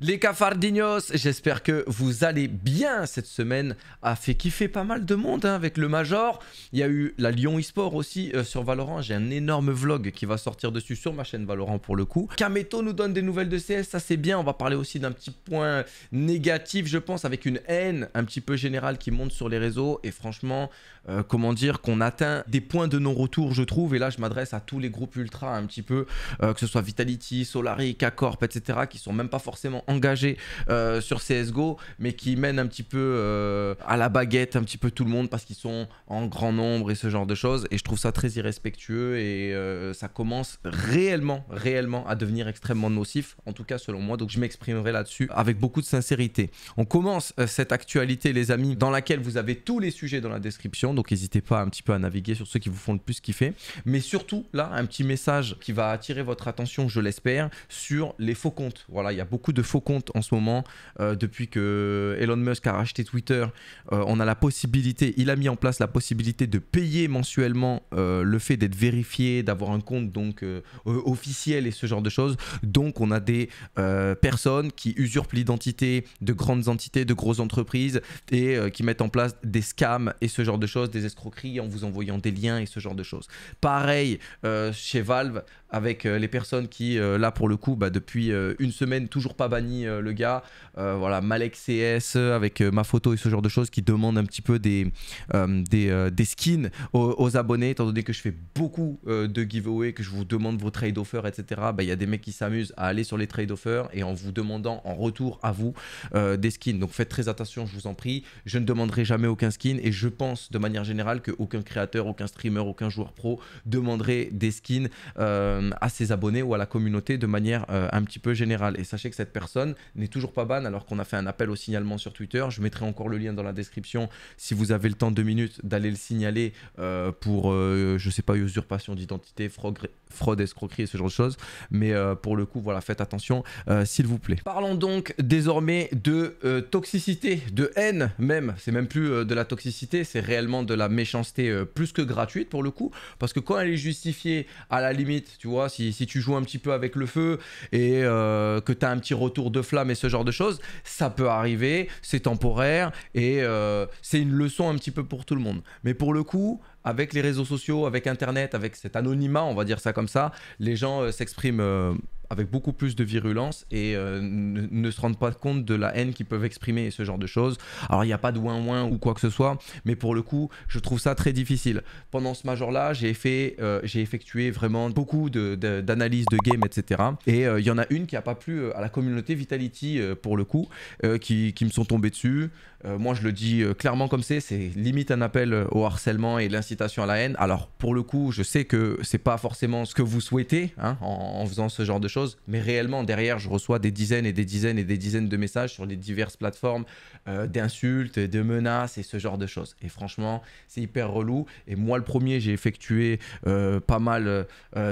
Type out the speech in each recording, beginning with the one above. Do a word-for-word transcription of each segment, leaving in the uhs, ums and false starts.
Les cafardinos, j'espère que vous allez bien. Cette semaine a fait kiffer pas mal de monde hein, avec le Major. Il y a eu la Lyon eSport aussi euh, sur Valorant. J'ai un énorme vlog qui va sortir dessus sur ma chaîne Valorant pour le coup. Kameto nous donne des nouvelles de C S, ça c'est bien. On va parler aussi d'un petit point négatif, je pense, avec une haine un petit peu générale qui monte sur les réseaux. Et franchement, euh, comment dire, qu'on atteint des points de non-retour, je trouve. Et là, je m'adresse à tous les groupes ultra un petit peu, euh, que ce soit Vitality, Solary, Kcorp, et cetera, qui sont même pas forcément engagés euh, sur C S G O, mais qui mènent un petit peu euh, à la baguette un petit peu tout le monde parce qu'ils sont en grand nombre et ce genre de choses. Et je trouve ça très irrespectueux et euh, ça commence réellement, réellement à devenir extrêmement nocif, en tout cas selon moi. Donc je m'exprimerai là-dessus avec beaucoup de sincérité. On commence euh, cette actualité, les amis, dans laquelle vous avez tous les sujets dans la description. Donc n'hésitez pas un petit peu à naviguer sur ceux qui vous font le plus kiffer. Mais surtout, là, un petit message qui va attirer votre attention, je l'espère, sur les faux comptes. Voilà, il y a beaucoup de faux compte en ce moment. Euh, depuis que Elon Musk a racheté Twitter, euh, on a la possibilité, il a mis en place la possibilité de payer mensuellement euh, le fait d'être vérifié, d'avoir un compte donc euh, officiel et ce genre de choses. Donc on a des euh, personnes qui usurpent l'identité de grandes entités, de grosses entreprises et euh, qui mettent en place des scams et ce genre de choses, des escroqueries en vous envoyant des liens et ce genre de choses. Pareil euh, chez Valve avec euh, les personnes qui, euh, là pour le coup, bah, depuis euh, une semaine, toujours pas bannies. Le gars, euh, voilà, Malek C S avec euh, ma photo et ce genre de choses qui demande un petit peu des, euh, des, euh, des skins aux, aux abonnés, étant donné que je fais beaucoup euh, de giveaways, que je vous demande vos trade offers, et cetera. Bah, y a des mecs qui s'amusent à aller sur les trade offers et en vous demandant en retour à vous euh, des skins. Donc faites très attention, je vous en prie. Je ne demanderai jamais aucun skin et je pense de manière générale qu'aucun créateur, aucun streamer, aucun joueur pro demanderait des skins euh, à ses abonnés ou à la communauté de manière euh, un petit peu générale. Et sachez que cette personne n'est toujours pas ban alors qu'on a fait un appel au signalement sur Twitter. Je mettrai encore le lien dans la description si vous avez le temps, deux minutes, d'aller le signaler euh, pour, euh, je sais pas, usurpation d'identité, fraude, escroquerie et ce genre de choses. Mais euh, pour le coup, voilà, faites attention euh, s'il vous plaît. Parlons donc désormais de euh, toxicité, de haine même. C'est même plus euh, de la toxicité, c'est réellement de la méchanceté euh, plus que gratuite pour le coup. Parce que quand elle est justifiée, à la limite, tu vois, si, si tu joues un petit peu avec le feu et euh, que tu as un petit retour de flamme et ce genre de choses, ça peut arriver, c'est temporaire et euh, c'est une leçon un petit peu pour tout le monde. Mais pour le coup, avec les réseaux sociaux, avec internet, avec cet anonymat, on va dire ça comme ça, les gens euh, s'expriment euh, avec beaucoup plus de virulence et euh, ne, ne se rendent pas compte de la haine qu'ils peuvent exprimer et ce genre de choses. Alors il n'y a pas de ouin-ouin ou quoi que ce soit, mais pour le coup, je trouve ça très difficile. Pendant ce Major-là, j'ai fait, euh, j'ai effectué vraiment beaucoup d'analyses de, de, de game, et cetera. Et il euh, y en a une qui n'a pas plu à la communauté Vitality, euh, pour le coup, euh, qui, qui me sont tombés dessus. Euh, moi, je le dis euh, clairement comme c'est, c'est limite un appel au harcèlement et l'incitation à la haine. Alors pour le coup, je sais que c'est pas forcément ce que vous souhaitez hein, en, en faisant ce genre de choses. Mais réellement, derrière, je reçois des dizaines et des dizaines et des dizaines de messages sur les diverses plateformes euh, d'insultes, de menaces et ce genre de choses. Et franchement, c'est hyper relou. Et moi, le premier, j'ai effectué euh, pas mal euh,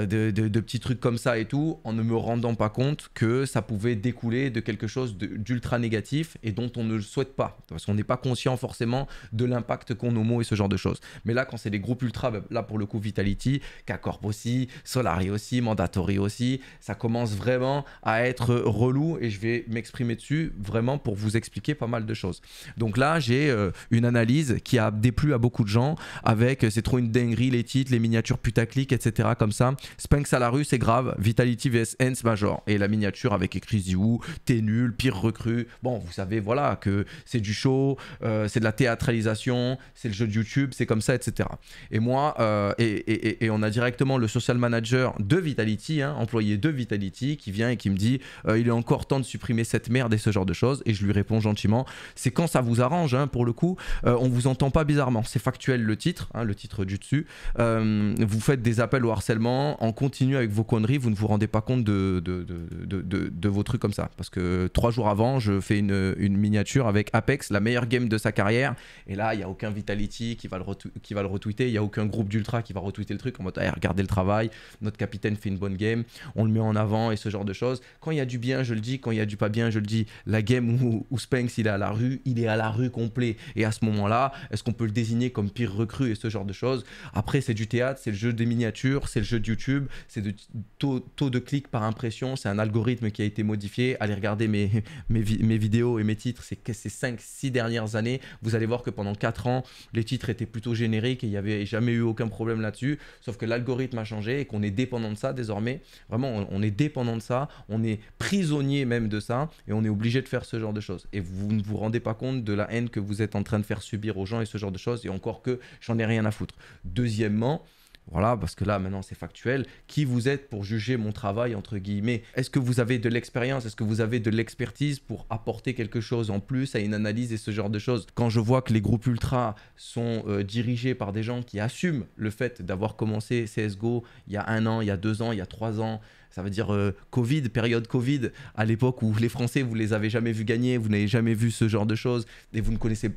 de, de, de petits trucs comme ça et tout, en ne me rendant pas compte que ça pouvait découler de quelque chose d'ultra négatif et dont on ne le souhaite pas. Parce qu'on n'est pas conscient forcément de l'impact qu'ont nos mots et ce genre de choses. Mais là, quand c'est des groupes ultra, là pour le coup, Vitality, Kcorp aussi, Solary aussi, Mandatory aussi, ça commence vraiment à être relou et je vais m'exprimer dessus vraiment pour vous expliquer pas mal de choses. Donc là, j'ai euh, une analyse qui a déplu à beaucoup de gens avec euh, c'est trop une dinguerie, les titres, les miniatures putaclic, et cetera comme ça. Spanx à la rue, c'est grave. Vitality vs Ence Major. Et la miniature avec écrit ZywOo, t'es nul, pire recrue. Bon, vous savez, voilà, que c'est du show, euh, c'est de la théâtralisation, c'est le jeu de YouTube, c'est comme ça, et cetera. Et moi, euh, et, et, et, et on a directement le social manager de Vitality, hein, employé de Vitality, qui vient et qui me dit euh, il est encore temps de supprimer cette merde et ce genre de choses. Et je lui réponds gentiment, c'est quand ça vous arrange hein, pour le coup, euh, on vous entend pas bizarrement, c'est factuel le titre, hein, le titre du dessus. Euh, vous faites des appels au harcèlement en continu avec vos conneries, vous ne vous rendez pas compte de, de, de, de, de, de vos trucs comme ça. Parce que trois jours avant, je fais une, une miniature avec Apex, la meilleure game de sa carrière, et là il n'y a aucun Vitality qui va le, qui va le retweeter retweeter, il n'y a aucun groupe d'ultra qui va retweeter le truc en mode hey, regardez le travail, notre capitaine fait une bonne game, on le met en avant et ce genre de choses. Quand il y a du bien, je le dis, quand il y a du pas bien, je le dis. La game où, où Spanx il est à la rue, il est à la rue complet. Et à ce moment-là, est-ce qu'on peut le désigner comme pire recrue et ce genre de choses? Après, c'est du théâtre, c'est le jeu des miniatures, c'est le jeu de YouTube, c'est de taux, taux de clic par impression, c'est un algorithme qui a été modifié. Allez regarder mes, mes, vi mes vidéos et mes titres ces cinq six dernières années. Vous allez voir que pendant quatre ans, les titres étaient plutôt génériques et il n'y avait jamais eu aucun problème là-dessus. Sauf que l'algorithme a changé et qu'on est dépendant de ça désormais. Vraiment, on, on est dépendant de ça, on est prisonnier même de ça et on est obligé de faire ce genre de choses. Et vous ne vous rendez pas compte de la haine que vous êtes en train de faire subir aux gens et ce genre de choses, et encore que j'en ai rien à foutre. Deuxièmement, voilà, parce que là maintenant c'est factuel, qui vous êtes pour juger mon travail entre guillemets? Est-ce que vous avez de l'expérience? Est-ce que vous avez de l'expertise pour apporter quelque chose en plus à une analyse et ce genre de choses? Quand je vois que les groupes ultra sont euh, dirigés par des gens qui assument le fait d'avoir commencé C S G O il y a un an, il y a deux ans, il y a trois ans, ça veut dire euh, Covid, période Covid, à l'époque où les Français vous les avez jamais vus gagner, vous n'avez jamais vu ce genre de choses et vous ne connaissez pas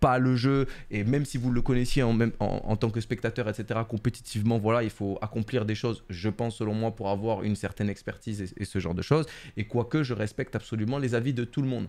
pas le jeu, et même si vous le connaissiez en, même, en, en tant que spectateur, et cetera, compétitivement, voilà, il faut accomplir des choses, je pense, selon moi, pour avoir une certaine expertise et, et ce genre de choses. Et quoique, je respecte absolument les avis de tout le monde.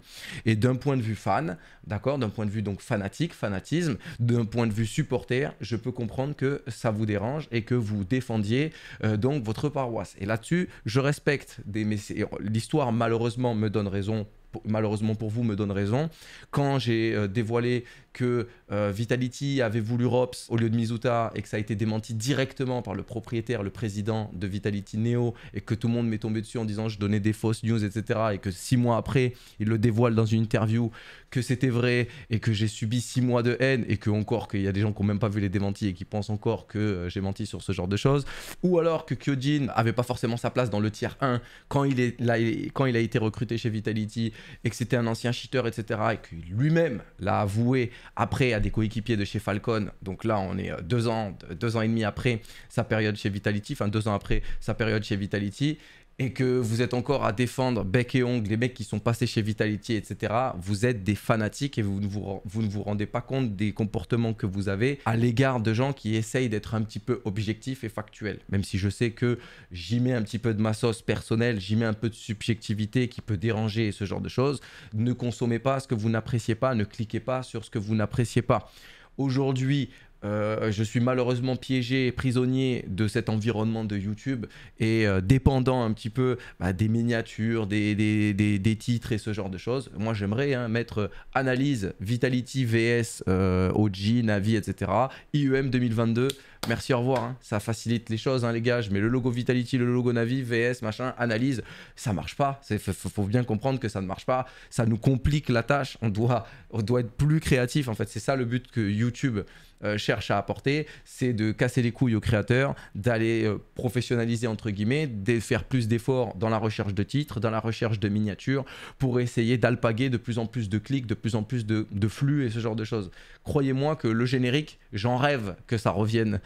Et d'un point de vue fan, d'accord, d'un point de vue donc fanatique, fanatisme, d'un point de vue supporter, je peux comprendre que ça vous dérange et que vous défendiez euh, donc votre paroisse. Et là-dessus, je respecte des messieurs. L'histoire, malheureusement, me donne raison. Malheureusement pour vous, me donne raison. Quand j'ai euh, dévoilé que euh, Vitality avait voulu Rops au lieu de Mizuta et que ça a été démenti directement par le propriétaire, le président de Vitality Neo, et que tout le monde m'est tombé dessus en disant que je donnais des fausses news, et cetera, et que six mois après, il le dévoile dans une interview que c'était vrai et que j'ai subi six mois de haine et que encore qu'il y a des gens qui n'ont même pas vu les démentis et qui pensent encore que euh, j'ai menti sur ce genre de choses, ou alors que Kyojin n'avait pas forcément sa place dans le tier un quand il, est, là, quand il a été recruté chez Vitality, et que c'était un ancien cheater, et cetera, et que lui-même l'a avoué après à des coéquipiers de chez Falcon. Donc là, on est deux ans, deux ans et demi après sa période chez Vitality, enfin deux ans après sa période chez Vitality, et que vous êtes encore à défendre bec et ongle les mecs qui sont passés chez Vitality, et cetera. Vous êtes des fanatiques et vous ne vous, vous ne vous rendez pas compte des comportements que vous avez à l'égard de gens qui essayent d'être un petit peu objectifs et factuels. Même si je sais que j'y mets un petit peu de ma sauce personnelle, j'y mets un peu de subjectivité qui peut déranger et ce genre de choses. Ne consommez pas ce que vous n'appréciez pas, ne cliquez pas sur ce que vous n'appréciez pas. Aujourd'hui, Euh, je suis malheureusement piégé, prisonnier de cet environnement de YouTube et euh, dépendant un petit peu bah, des miniatures, des, des, des, des titres et ce genre de choses. Moi, j'aimerais hein, mettre analyse, Vitality V S, euh, O G, Navi, et cetera. I U M deux mille vingt-deux. Merci, au revoir. Hein. Ça facilite les choses, hein, les gars. Je mets le logo Vitality, le logo Navi, V S, machin, analyse. Ça marche pas. Il faut bien comprendre que ça ne marche pas. Ça nous complique la tâche. On doit, on doit être plus créatif. En fait, c'est ça le but que YouTube Euh, cherche à apporter, c'est de casser les couilles aux créateurs, d'aller euh, professionnaliser entre guillemets, de faire plus d'efforts dans la recherche de titres, dans la recherche de miniatures, pour essayer d'alpaguer de plus en plus de clics, de plus en plus de, de flux et ce genre de choses. Croyez-moi que le générique, j'en rêve que ça revienne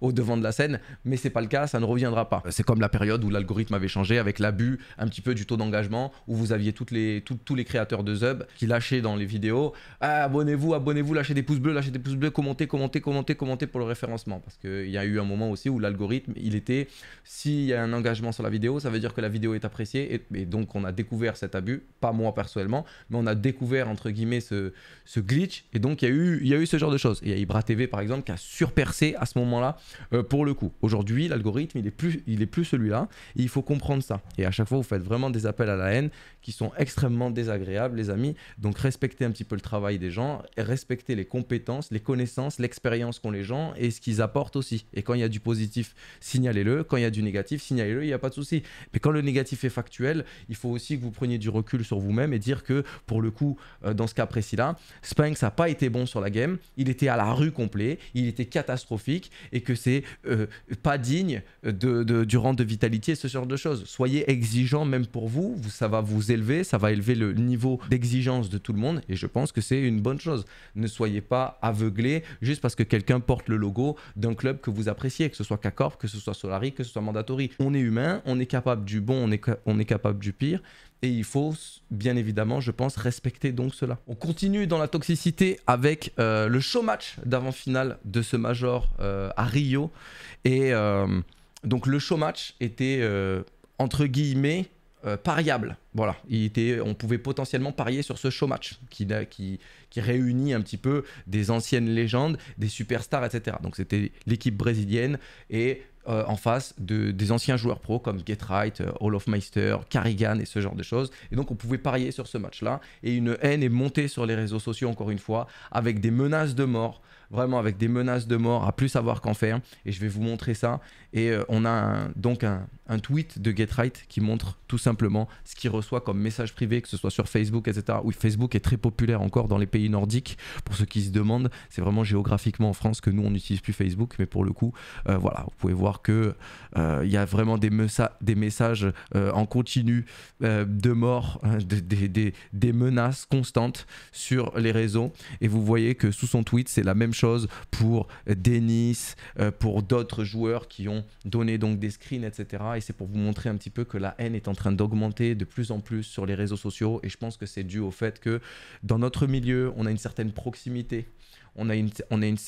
au devant de la scène, mais c'est pas le cas, ça ne reviendra pas. C'est comme la période où l'algorithme avait changé avec l'abus un petit peu du taux d'engagement, où vous aviez toutes les, tout, tous les créateurs de Zub qui lâchaient dans les vidéos ah, abonnez-vous, abonnez-vous, lâchez des pouces bleus, lâchez des pouces bleus, commentez commenter, commenter, commenter pour le référencement, parce qu'il y a eu un moment aussi où l'algorithme il était, s'il y a un engagement sur la vidéo, ça veut dire que la vidéo est appréciée et, et donc on a découvert cet abus, pas moi personnellement, mais on a découvert entre guillemets ce, ce glitch, et donc il y, a eu, il y a eu ce genre de choses. Il y a Ibra T V par exemple qui a surpercé à ce moment là euh, pour le coup. Aujourd'hui l'algorithme il est plus, il est plus celui-là, il faut comprendre ça, et à chaque fois vous faites vraiment des appels à la haine qui sont extrêmement désagréables les amis. Donc respectez un petit peu le travail des gens, respectez les compétences, les connaissances, l'expérience qu'ont les gens et ce qu'ils apportent aussi. Et quand il y a du positif, signalez-le. Quand il y a du négatif, signalez-le, il n'y a pas de souci. Mais quand le négatif est factuel, il faut aussi que vous preniez du recul sur vous-même et dire que pour le coup, euh, dans ce cas précis-là, Spanx n'a pas été bon sur la game. Il était à la rue complet, il était catastrophique et que c'est euh, pas digne de, de, du rang de Vitality et ce genre de choses. Soyez exigeant même pour vous. Ça va vous élever, ça va élever le niveau d'exigence de tout le monde et je pense que c'est une bonne chose. Ne soyez pas aveuglés juste parce que quelqu'un porte le logo d'un club que vous appréciez, que ce soit Kcorp, que ce soit Solary, que ce soit Mandatory. On est humain, on est capable du bon, on est, on est capable du pire. et il faut bien évidemment, je pense, respecter donc cela. On continue dans la toxicité avec euh, le show match d'avant-finale de ce Major euh, à Rio. Et euh, donc le show match était euh, entre guillemets euh, pariable. Voilà, il était, on pouvait potentiellement parier sur ce show match qui, qui, qui réunit un petit peu des anciennes légendes, des superstars, et cetera. Donc c'était l'équipe brésilienne et Euh, en face de, des anciens joueurs pro comme GeT_RiGhT, euh, Olofmeister, Karrigan et ce genre de choses. Et donc on pouvait parier sur ce match-là. Et une haine est montée sur les réseaux sociaux encore une fois avec des menaces de mort. Vraiment avec des menaces de mort à plus savoir qu'en faire. Et je vais vous montrer ça. Et euh, on a un, donc un, un tweet de GeT_RiGhT qui montre tout simplement ce qu'il reçoit comme message privé, que ce soit sur Facebook, et cetera. Oui, Facebook est très populaire encore dans les pays nordiques. Pour ceux qui se demandent, c'est vraiment géographiquement en France que nous on n'utilise plus Facebook. Mais pour le coup, euh, voilà, vous pouvez voir que il euh, y a vraiment des, des messages euh, en continu euh, de mort, de, de, de, des menaces constantes sur les réseaux. Et vous voyez que sous son tweet, c'est la même chose pour Denis, euh, pour d'autres joueurs qui ont donné donc des screens, et cetera. Et c'est pour vous montrer un petit peu que la haine est en train d'augmenter de plus en plus sur les réseaux sociaux. Et je pense que c'est dû au fait que dans notre milieu, on a une certaine proximité. On a, une, on, a une,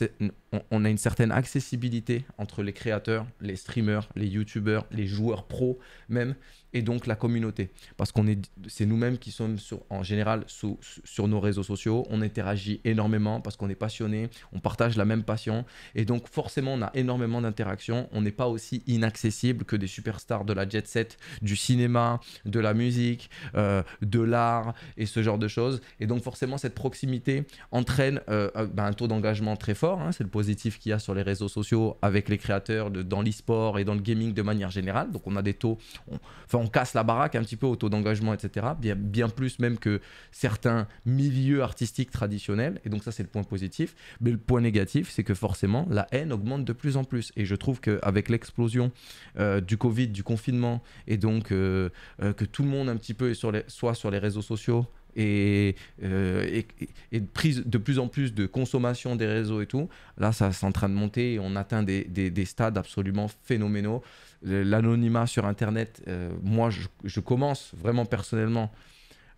on a une certaine accessibilité entre les créateurs, les streamers, les youtubeurs, les joueurs pros même, et donc la communauté. Parce qu'on est, c'est nous-mêmes qui sommes sur, en général sous, sur nos réseaux sociaux, on interagit énormément parce qu'on est passionné, on partage la même passion, et donc forcément on a énormément d'interactions, on n'est pas aussi inaccessible que des superstars de la jet set, du cinéma, de la musique, euh, de l'art et ce genre de choses. Et donc forcément cette proximité entraîne euh, ben, taux d'engagement très fort, hein, c'est le positif qu'il y a sur les réseaux sociaux avec les créateurs de, dans l'e-sport et dans le gaming de manière générale. Donc on a des taux, on, enfin on casse la baraque un petit peu au taux d'engagement, et cetera. Bien, bien plus même que certains milieux artistiques traditionnels. Et donc ça c'est le point positif. Mais le point négatif, c'est que forcément la haine augmente de plus en plus. Et je trouve qu'avec l'explosion euh, du Covid, du confinement, et donc euh, euh, que tout le monde un petit peu est sur les, soit sur les réseaux sociaux, et, euh, et, et prise de plus en plus de consommation des réseaux et tout, là ça c'est en train de monter et on atteint des, des, des stades absolument phénoménaux. L'anonymat sur internet, euh, moi je, je commence vraiment personnellement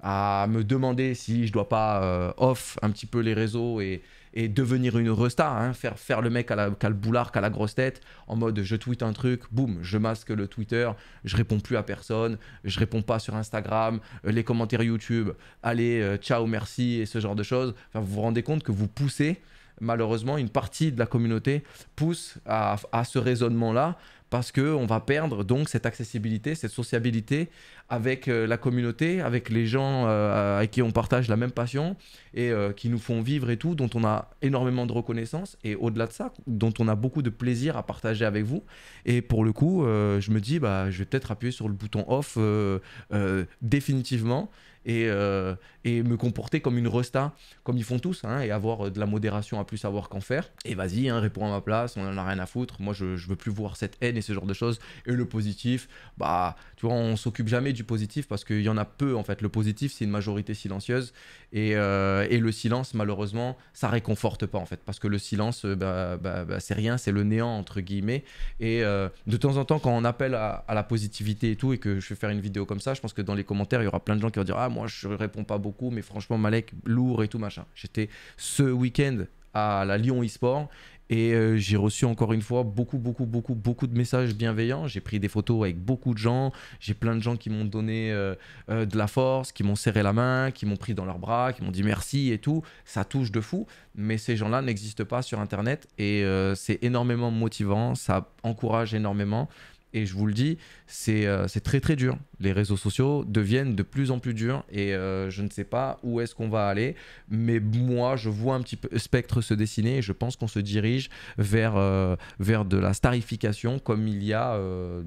à me demander si je dois pas euh, off un petit peu les réseaux et, et devenir une resta, hein, faire, faire le mec à la, qu'à le boulard, qu'à la grosse tête, en mode je tweet un truc, boum, je masque le Twitter, je réponds plus à personne, je réponds pas sur Instagram, les commentaires YouTube, allez, euh, ciao, merci, et ce genre de choses. Enfin, vous vous rendez compte que vous poussez, malheureusement, une partie de la communauté pousse à, à ce raisonnement-là, parce qu'on va perdre donc cette accessibilité, cette sociabilité avec euh, la communauté, avec les gens euh, avec qui on partage la même passion et euh, qui nous font vivre et tout, dont on a énormément de reconnaissance et au-delà de ça, dont on a beaucoup de plaisir à partager avec vous. Et pour le coup, euh, je me dis, bah, je vais peut-être appuyer sur le bouton off euh, euh, définitivement et, euh, et me comporter comme une resta, comme ils font tous, hein, et avoir de la modération à plus savoir qu'en faire. Et vas-y, hein, réponds à ma place, on en a rien à foutre, moi je, je veux plus voir cette haine et ce genre de choses. Et le positif, bah tu vois, on s'occupe jamais du positif parce qu'il y en a peu en fait. Le positif, c'est une majorité silencieuse et, euh, et le silence, malheureusement, ça réconforte pas en fait, parce que le silence, bah, bah, bah, c'est rien, c'est le néant entre guillemets. Et euh, de temps en temps, quand on appelle à, à la positivité et tout, et que je vais faire une vidéo comme ça, je pense que dans les commentaires, il y aura plein de gens qui vont dire, ah moi je réponds pas beaucoup, mais franchement Malek lourd et tout machin. J'étais ce week-end à la Lyon eSport et euh, j'ai reçu encore une fois beaucoup beaucoup beaucoup beaucoup de messages bienveillants. J'ai pris des photos avec beaucoup de gens, j'ai plein de gens qui m'ont donné euh, euh, de la force, qui m'ont serré la main, qui m'ont pris dans leurs bras, qui m'ont dit merci et tout. Ça touche de fou, mais ces gens là n'existent pas sur internet et euh, c'est énormément motivant, ça encourage énormément. Et je vous le dis, c'est euh, très très dur. Les réseaux sociaux deviennent de plus en plus durs et euh, je ne sais pas où est-ce qu'on va aller. Mais moi, je vois un petit peu spectre se dessiner et je pense qu'on se dirige vers, euh, vers de la starification comme il y a euh,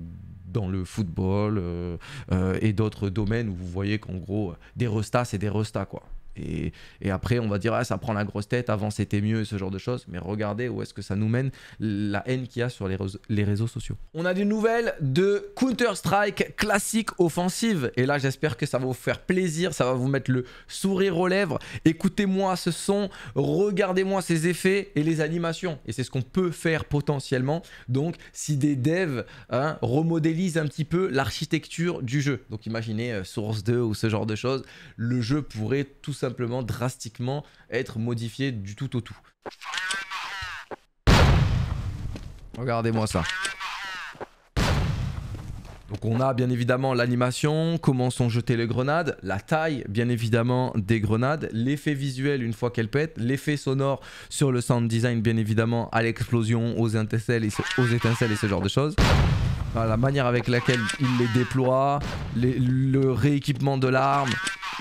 dans le football euh, euh, et d'autres domaines où vous voyez qu'en gros, des restas, c'est des restas quoi. Et, et après on va dire ah, ça prend la grosse tête, avant c'était mieux, ce genre de choses. Mais regardez où est-ce que ça nous mène, la haine qu'il y a sur les réseaux, les réseaux sociaux. On a des nouvelles de Counter-Strike classique offensive. Et là j'espère que ça va vous faire plaisir, ça va vous mettre le sourire aux lèvres. Écoutez-moi ce son, regardez-moi ces effets et les animations. Et c'est ce qu'on peut faire potentiellement. Donc si des devs hein, remodélisent un petit peu l'architecture du jeu. Donc imaginez euh, Source deux ou ce genre de choses, le jeu pourrait tout simplement drastiquement être modifié du tout au tout. Regardez-moi ça. Donc on a bien évidemment l'animation, comment sont jetées les grenades, la taille bien évidemment des grenades, l'effet visuel une fois qu'elles pètent, l'effet sonore sur le sound design bien évidemment à l'explosion, aux étincelles et ce, aux étincelles et ce genre de choses. Voilà, la manière avec laquelle il les déploie, les, le rééquipement de l'arme.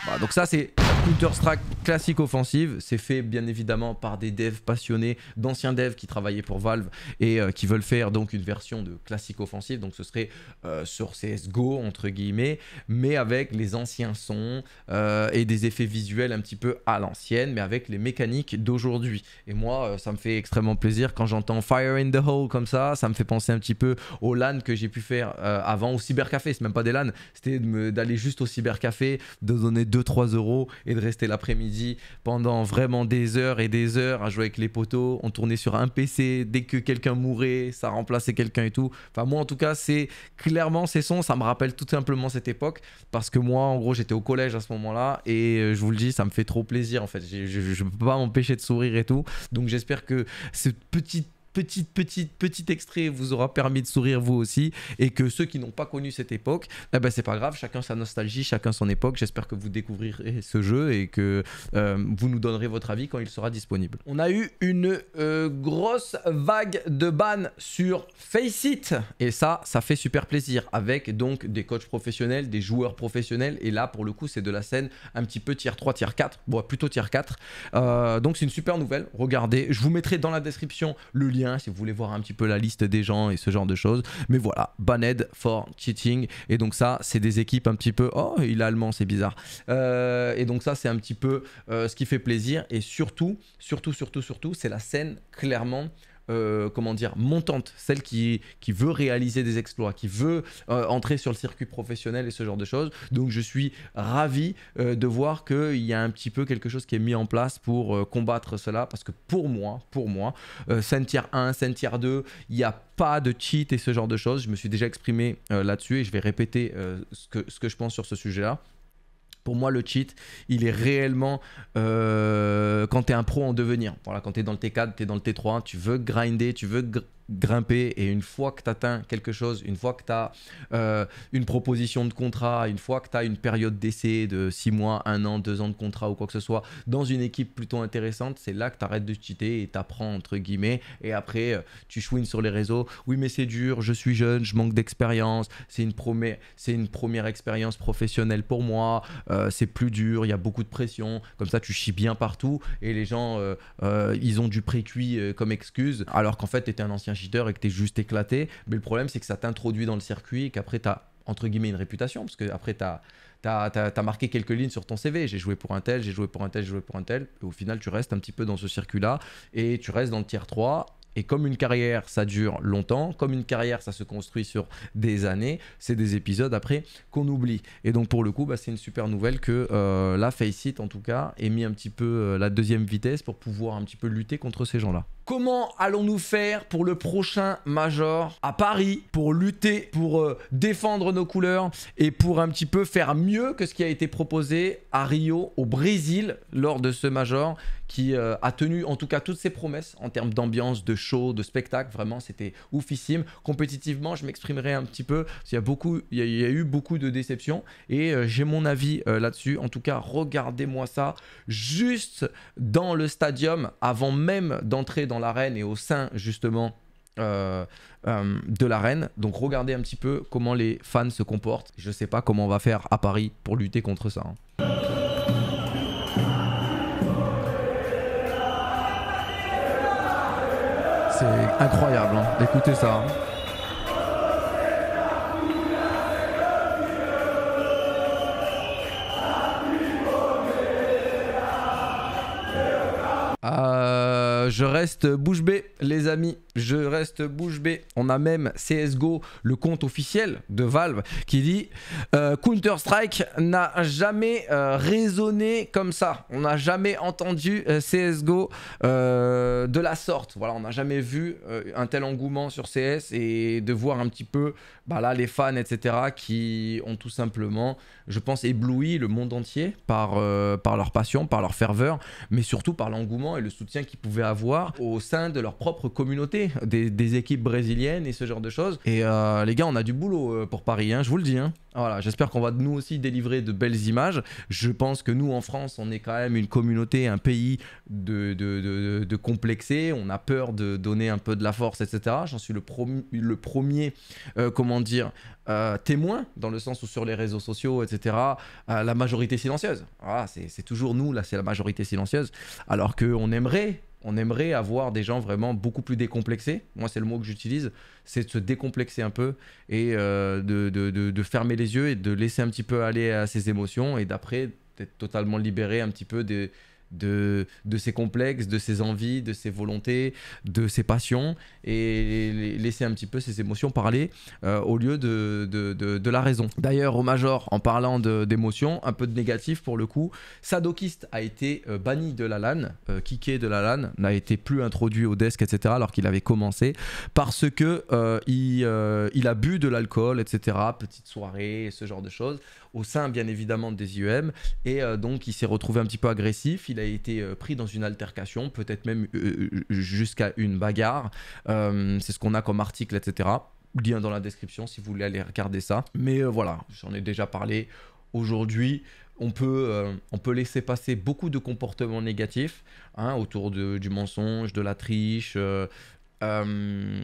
Voilà, donc ça c'est Counter-Strike classique offensive, c'est fait bien évidemment par des devs passionnés, d'anciens devs qui travaillaient pour Valve et euh, qui veulent faire donc une version de classique offensive, donc ce serait euh, sur C S G O entre guillemets, mais avec les anciens sons euh, et des effets visuels un petit peu à l'ancienne, mais avec les mécaniques d'aujourd'hui. Et moi euh, ça me fait extrêmement plaisir quand j'entends Fire in the Hole comme ça, ça me fait penser un petit peu aux LAN que j'ai pu faire euh, avant au cybercafé, c'est même pas des LAN, c'était d'aller juste au cybercafé, de donner deux trois euros et de rester l'après-midi pendant vraiment des heures et des heures à jouer avec les poteaux. On tournait sur un P C, dès que quelqu'un mourait, ça remplaçait quelqu'un et tout. Enfin moi en tout cas, c'est clairement ces sons, ça me rappelle tout simplement cette époque parce que moi en gros j'étais au collège à ce moment-là et je vous le dis, ça me fait trop plaisir en fait. Je ne peux pas m'empêcher de sourire et tout. Donc j'espère que cette petite Petit, petit, petit extrait vous aura permis de sourire vous aussi, et que ceux qui n'ont pas connu cette époque, eh ben c'est pas grave, chacun sa nostalgie, chacun son époque. J'espère que vous découvrirez ce jeu et que euh, vous nous donnerez votre avis quand il sera disponible. On a eu une euh, grosse vague de ban sur Faceit, et ça, ça fait super plaisir, avec donc des coachs professionnels, des joueurs professionnels, et là pour le coup c'est de la scène un petit peu tier trois, tier quatre, bon plutôt tier quatre, euh, donc c'est une super nouvelle. Regardez, je vous mettrai dans la description le lien si vous voulez voir un petit peu la liste des gens et ce genre de choses. Mais voilà, banned for cheating. Et donc ça, c'est des équipes un petit peu... Oh, il est allemand, c'est bizarre. Euh, et donc ça, c'est un petit peu euh, ce qui fait plaisir. Et surtout, surtout, surtout, surtout, c'est la scène clairement... Euh, comment dire, montante, celle qui, qui veut réaliser des exploits, qui veut euh, entrer sur le circuit professionnel et ce genre de choses. Donc je suis ravi euh, de voir qu'il y a un petit peu quelque chose qui est mis en place pour euh, combattre cela, parce que pour moi, pour moi, euh, scène tier un, scène tier deux, il n'y a pas de cheat et ce genre de choses. Je me suis déjà exprimé euh, là-dessus et je vais répéter euh, ce que, ce que je pense sur ce sujet-là. Pour moi, le cheat, il est réellement euh, quand tu es un pro en devenir. Voilà, quand tu es dans le T quatre, tu es dans le T trois, tu veux grinder, tu veux gr grimper. Et une fois que tu atteins quelque chose, une fois que tu as euh, une proposition de contrat, une fois que tu as une période d'essai de six mois, un an, deux ans de contrat ou quoi que ce soit, dans une équipe plutôt intéressante, c'est là que tu arrêtes de cheater et tu apprends entre guillemets. Et après, euh, tu chouines sur les réseaux. Oui, mais c'est dur, je suis jeune, je manque d'expérience. C'est une, une première expérience professionnelle pour moi. Euh, c'est plus dur, il y a beaucoup de pression, comme ça tu chies bien partout et les gens euh, euh, ils ont du pré-cuit euh, comme excuse, alors qu'en fait tu étais un ancien cheater et que tu es juste éclaté. Mais le problème c'est que ça t'introduit dans le circuit et qu'après tu as entre guillemets une réputation, parce qu'après tu as T'as, t'as, t'as marqué quelques lignes sur ton C V. J'ai joué pour un tel, j'ai joué pour un tel, j'ai joué pour un tel. Et au final, tu restes un petit peu dans ce circuit-là et tu restes dans le tier trois. Et comme une carrière, ça dure longtemps. Comme une carrière, ça se construit sur des années. C'est des épisodes après qu'on oublie. Et donc, pour le coup, bah, c'est une super nouvelle que euh, la Faceit, en tout cas, ait mis un petit peu euh, la deuxième vitesse pour pouvoir un petit peu lutter contre ces gens-là. Comment allons-nous faire pour le prochain Major à Paris, pour lutter, pour euh, défendre nos couleurs et pour un petit peu faire mieux que ce qui a été proposé à Rio au Brésil lors de ce Major, qui euh, a tenu en tout cas toutes ses promesses en termes d'ambiance, de show, de spectacle. Vraiment, c'était oufissime. Compétitivement, je m'exprimerai un petit peu parce qu'il y a beaucoup, il y a, il y a eu beaucoup de déceptions et euh, j'ai mon avis euh, là-dessus. En tout cas, regardez-moi ça. Juste dans le stadium, avant même d'entrer dans l'arène et au sein justement Euh, euh, de l'arène. Donc regardez un petit peu comment les fans se comportent. Je sais pas comment on va faire à Paris pour lutter contre ça, hein. C'est incroyable, hein. Écoutez ça, hein. Euh, je reste bouche bée, les amis. Je reste bouche bée. On a même C S G O, le compte officiel de Valve, qui dit euh, Counter-Strike n'a jamais euh, résonné comme ça. On n'a jamais entendu euh, C S G O euh, de la sorte. Voilà, on n'a jamais vu euh, un tel engouement sur C S, et de voir un petit peu bah là, les fans, et cetera, qui ont tout simplement, je pense, ébloui le monde entier par, euh, par leur passion, par leur ferveur, mais surtout par l'engouement et le soutien qu'ils pouvaient avoir au sein de leur propre communauté. Des, des équipes brésiliennes et ce genre de choses. Et euh, les gars, on a du boulot pour Paris, hein, je vous le dis. Hein. Voilà, j'espère qu'on va nous aussi délivrer de belles images. Je pense que nous en France, on est quand même une communauté, un pays de, de, de, de complexé. On a peur de donner un peu de la force, et cetera. J'en suis le, promi, le premier, euh, comment dire, euh, témoin, dans le sens où sur les réseaux sociaux, et cetera, euh, la majorité silencieuse. Voilà, c'est toujours nous, là, c'est la majorité silencieuse. Alors qu'on aimerait... On aimerait avoir des gens vraiment beaucoup plus décomplexés. Moi, c'est le mot que j'utilise, c'est de se décomplexer un peu et euh, de, de, de, de fermer les yeux et de laisser un petit peu aller à ses émotions, et d'après, d'être totalement libéré un petit peu de, de, de ses complexes, de ses envies, de ses volontés, de ses passions, et laisser un petit peu ses émotions parler euh, au lieu de, de, de, de la raison. D'ailleurs, au Major, en parlant d'émotions, un peu de négatif pour le coup, Sadokist a été euh, banni de la LAN, euh, kické de la LAN, n'a été plus introduit au desk, et cetera, alors qu'il avait commencé, parce que euh, il, euh, il a bu de l'alcool, et cetera, petite soirée, ce genre de choses, au sein bien évidemment des I E M, et euh, donc il s'est retrouvé un petit peu agressif, il a été euh, pris dans une altercation, peut-être même euh, jusqu'à une bagarre, euh, c'est ce qu'on a comme article, et cetera. Lien dans la description si vous voulez aller regarder ça. Mais euh, voilà, j'en ai déjà parlé aujourd'hui. On peut, euh, on peut laisser passer beaucoup de comportements négatifs, hein, autour de, du mensonge, de la triche, euh, euh,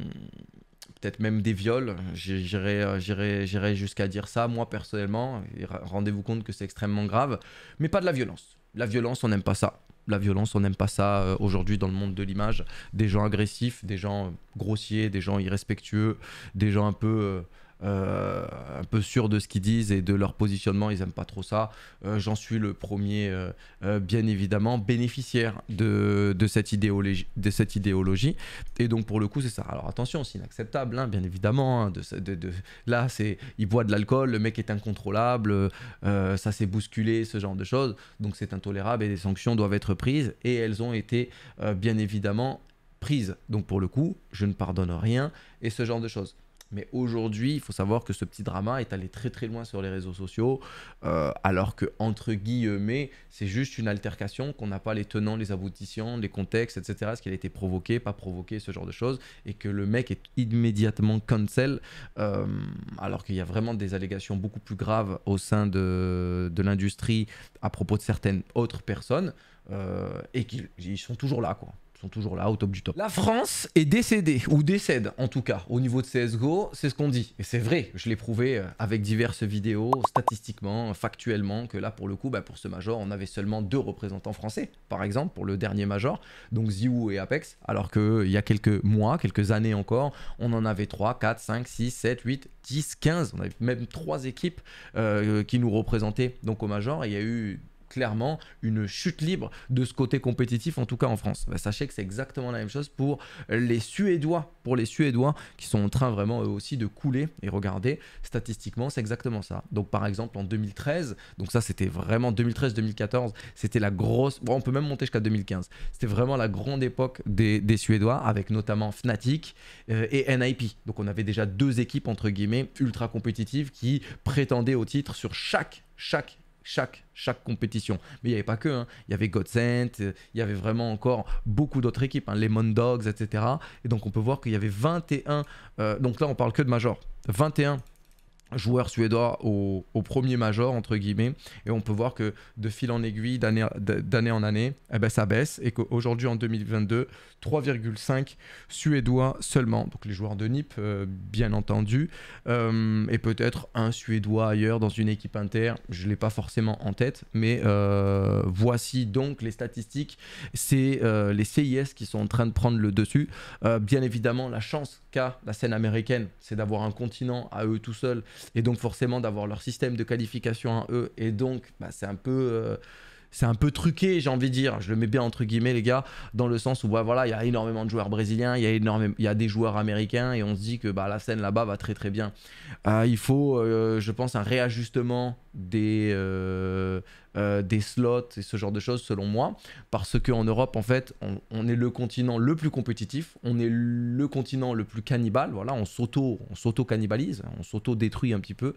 peut-être même des viols, j'irai jusqu'à dire ça, moi personnellement, rendez-vous compte que c'est extrêmement grave, mais pas de la violence. La violence, on n'aime pas ça. La violence, on n'aime pas ça euh, aujourd'hui dans le monde de l'image. Des gens agressifs, des gens grossiers, des gens irrespectueux, des gens un peu, euh, un peu sûrs de ce qu'ils disent et de leur positionnement, ils n'aiment pas trop ça. Euh, J'en suis le premier, euh, euh, bien évidemment, bénéficiaire de, de, cette idéologie, de cette idéologie. Et donc, pour le coup, c'est ça. Alors, attention, c'est inacceptable, hein, bien évidemment. Hein, de, de, de, là, il boit de l'alcool, le mec est incontrôlable, euh, ça s'est bousculé, ce genre de choses. Donc, c'est intolérable et des sanctions doivent être prises, et elles ont été, euh, bien évidemment, prises. Donc, pour le coup, je ne pardonne rien et ce genre de choses. Mais aujourd'hui, il faut savoir que ce petit drama est allé très très loin sur les réseaux sociaux, euh, alors que, entre guillemets, c'est juste une altercation, qu'on n'a pas les tenants, les aboutissants, les contextes, et cetera. Est-ce qu'elle a été provoquée, pas provoquée, ce genre de choses, et que le mec est immédiatement cancel, euh, alors qu'il y a vraiment des allégations beaucoup plus graves au sein de, de l'industrie à propos de certaines autres personnes, euh, et qu'ils sont toujours là, quoi. Sont toujours là, au top du top. La France est décédée, ou décède en tout cas, au niveau de C S G O, c'est ce qu'on dit. Et c'est vrai, je l'ai prouvé avec diverses vidéos, statistiquement, factuellement, que là pour le coup, bah, pour ce Major, on avait seulement deux représentants français, par exemple, pour le dernier Major, donc ZywOo et Apex, alors qu'il y a quelques mois, quelques années encore, on en avait trois, quatre, cinq, six, sept, huit, dix, quinze, on avait même trois équipes euh, qui nous représentaient donc au Major, et il y a eu... clairement une chute libre de ce côté compétitif, en tout cas en France. Bah, sachez que c'est exactement la même chose pour les Suédois, pour les Suédois qui sont en train vraiment eux aussi de couler. Et regardez, statistiquement, c'est exactement ça. Donc par exemple en deux mille treize, donc ça c'était vraiment deux mille treize deux mille quatorze, c'était la grosse, bon, on peut même monter jusqu'à deux mille quinze, c'était vraiment la grande époque des, des Suédois, avec notamment Fnatic euh, et N I P. Donc on avait déjà deux équipes entre guillemets ultra compétitives qui prétendaient au titre sur chaque, chaque Chaque, chaque compétition. Mais il n'y avait pas que, hein. Il y avait Godsent, il y avait vraiment encore beaucoup d'autres équipes, hein, les Lemon Dogs, et cetera. Et donc on peut voir qu'il y avait vingt et un, euh, donc là on parle que de Major, vingt et un joueurs suédois au, au premier Major, entre guillemets, et on peut voir que de fil en aiguille, d'année en année, eh ben, ça baisse, et qu'aujourd'hui en deux mille vingt-deux, trois virgule cinq Suédois seulement, donc les joueurs de N I P, euh, bien entendu, euh, et peut-être un Suédois ailleurs dans une équipe inter, je ne l'ai pas forcément en tête, mais euh, voici donc les statistiques, c'est euh, les C I S qui sont en train de prendre le dessus, euh, bien évidemment la chance qu'a la scène américaine, c'est d'avoir un continent à eux tout seuls, et donc forcément d'avoir leur système de qualification à eux, et donc bah, c'est un peu... Euh, c'est un peu truqué, j'ai envie de dire, je le mets bien entre guillemets les gars, dans le sens où bah, voilà, il y a énormément de joueurs brésiliens, il y a énormément, il y a des joueurs américains et on se dit que bah, la scène là-bas va très très bien. Euh, il faut, euh, je pense, un réajustement des, euh, euh, des slots et ce genre de choses selon moi, parce qu'en Europe en fait, on, on est le continent le plus compétitif, on est le continent le plus cannibale, voilà, on s'auto, on s'auto-cannibalise, on s'auto-détruit un petit peu,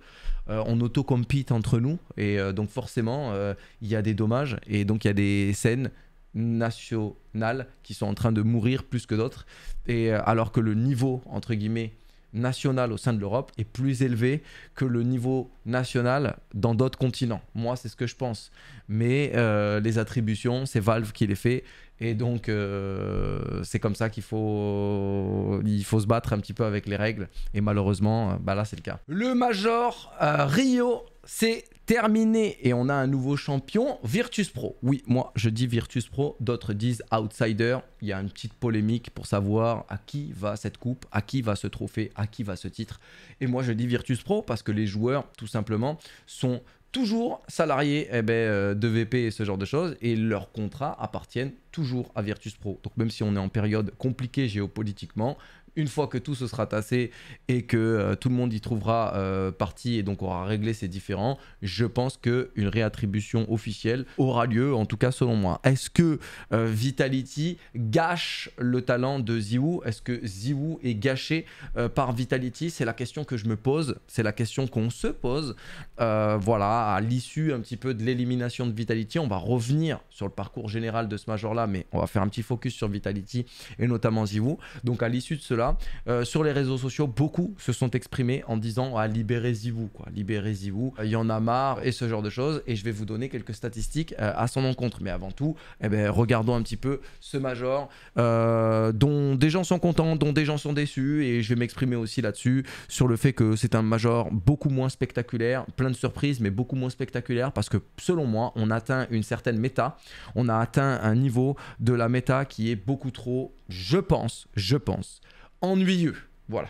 euh, on auto-compete entre nous et euh, donc forcément, euh, il y a des dommages et donc il y a des scènes nationales qui sont en train de mourir plus que d'autres, et euh, alors que le niveau entre guillemets national au sein de l'Europe est plus élevé que le niveau national dans d'autres continents. Moi, c'est ce que je pense. Mais euh, les attributions, c'est Valve qui les fait. Et donc, euh, c'est comme ça qu'il faut, il faut se battre un petit peu avec les règles. Et malheureusement, bah là, c'est le cas. Le Major euh, Rio, c'est terminé. Et on a un nouveau champion, Virtus Pro. Oui, moi, je dis Virtus Pro. D'autres disent Outsider. Il y a une petite polémique pour savoir à qui va cette coupe, à qui va ce trophée, à qui va ce titre. Et moi, je dis Virtus Pro parce que les joueurs, tout simplement, sont toujours salariés eh ben, euh, de V P et ce genre de choses, et leurs contrats appartiennent toujours à Virtus Pro. Donc même si on est en période compliquée géopolitiquement, une fois que tout se sera tassé et que euh, tout le monde y trouvera euh, partie et donc aura réglé ses différends, je pense qu'une réattribution officielle aura lieu, en tout cas selon moi. Est-ce que euh, Vitality gâche le talent de ZywOo? Est-ce que ZywOo est gâché euh, par Vitality? C'est la question que je me pose, c'est la question qu'on se pose. Euh, voilà, à l'issue un petit peu de l'élimination de Vitality, on va revenir sur le parcours général de ce Major-là, mais on va faire un petit focus sur Vitality et notamment ZywOo. Donc à l'issue de cela, Euh, sur les réseaux sociaux, beaucoup se sont exprimés en disant ah, libérez ZywOo, quoi, libérez ZywOo, il y en a marre et ce genre de choses. Et je vais vous donner quelques statistiques euh, à son encontre. Mais avant tout, eh ben, regardons un petit peu ce Major euh, dont des gens sont contents, dont des gens sont déçus. Et je vais m'exprimer aussi là-dessus sur le fait que c'est un Major beaucoup moins spectaculaire, plein de surprises, mais beaucoup moins spectaculaire parce que selon moi, on atteint une certaine méta. On a atteint un niveau de la méta qui est beaucoup trop, je pense, je pense. ennuyeux, voilà.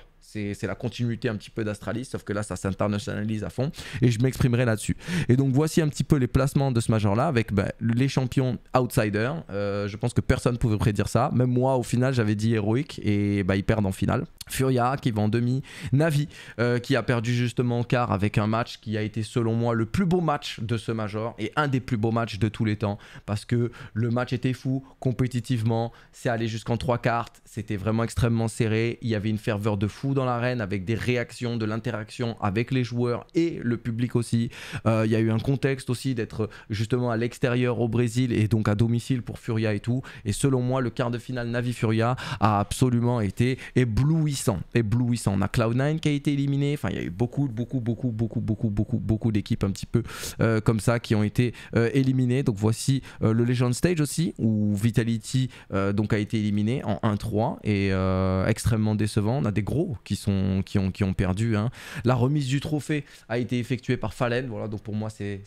C'est la continuité un petit peu d'Astralis, sauf que là, ça s'internationalise à fond et je m'exprimerai là-dessus. Et donc, voici un petit peu les placements de ce Major-là avec bah, les champions outsiders. Euh, je pense que personne ne pouvait prédire ça. Même moi, au final, j'avais dit Heroic et bah, ils perdent en finale. Furia qui va en demi. Navi euh, qui a perdu justement en quart avec un match qui a été, selon moi, le plus beau match de ce Major et un des plus beaux matchs de tous les temps parce que le match était fou compétitivement. C'est allé jusqu'en trois cartes. C'était vraiment extrêmement serré. Il y avait une ferveur de fou dans l'arène avec des réactions, de l'interaction avec les joueurs et le public aussi. Euh, il y a eu un contexte aussi d'être justement à l'extérieur au Brésil et donc à domicile pour Furia et tout. Et selon moi, le quart de finale Navi Furia a absolument été éblouissant, éblouissant. On a Cloud neuf qui a été éliminé. Enfin, il y a eu beaucoup, beaucoup, beaucoup, beaucoup, beaucoup, beaucoup, beaucoup d'équipes un petit peu euh, comme ça qui ont été euh, éliminées. Donc voici euh, le Legend Stage aussi où Vitality euh, donc a été éliminé en un trois et euh, extrêmement décevant. On a des gros Qui, sont, qui, ont, qui ont perdu. Hein. La remise du trophée a été effectuée par Fallen. Voilà, donc pour moi, c'est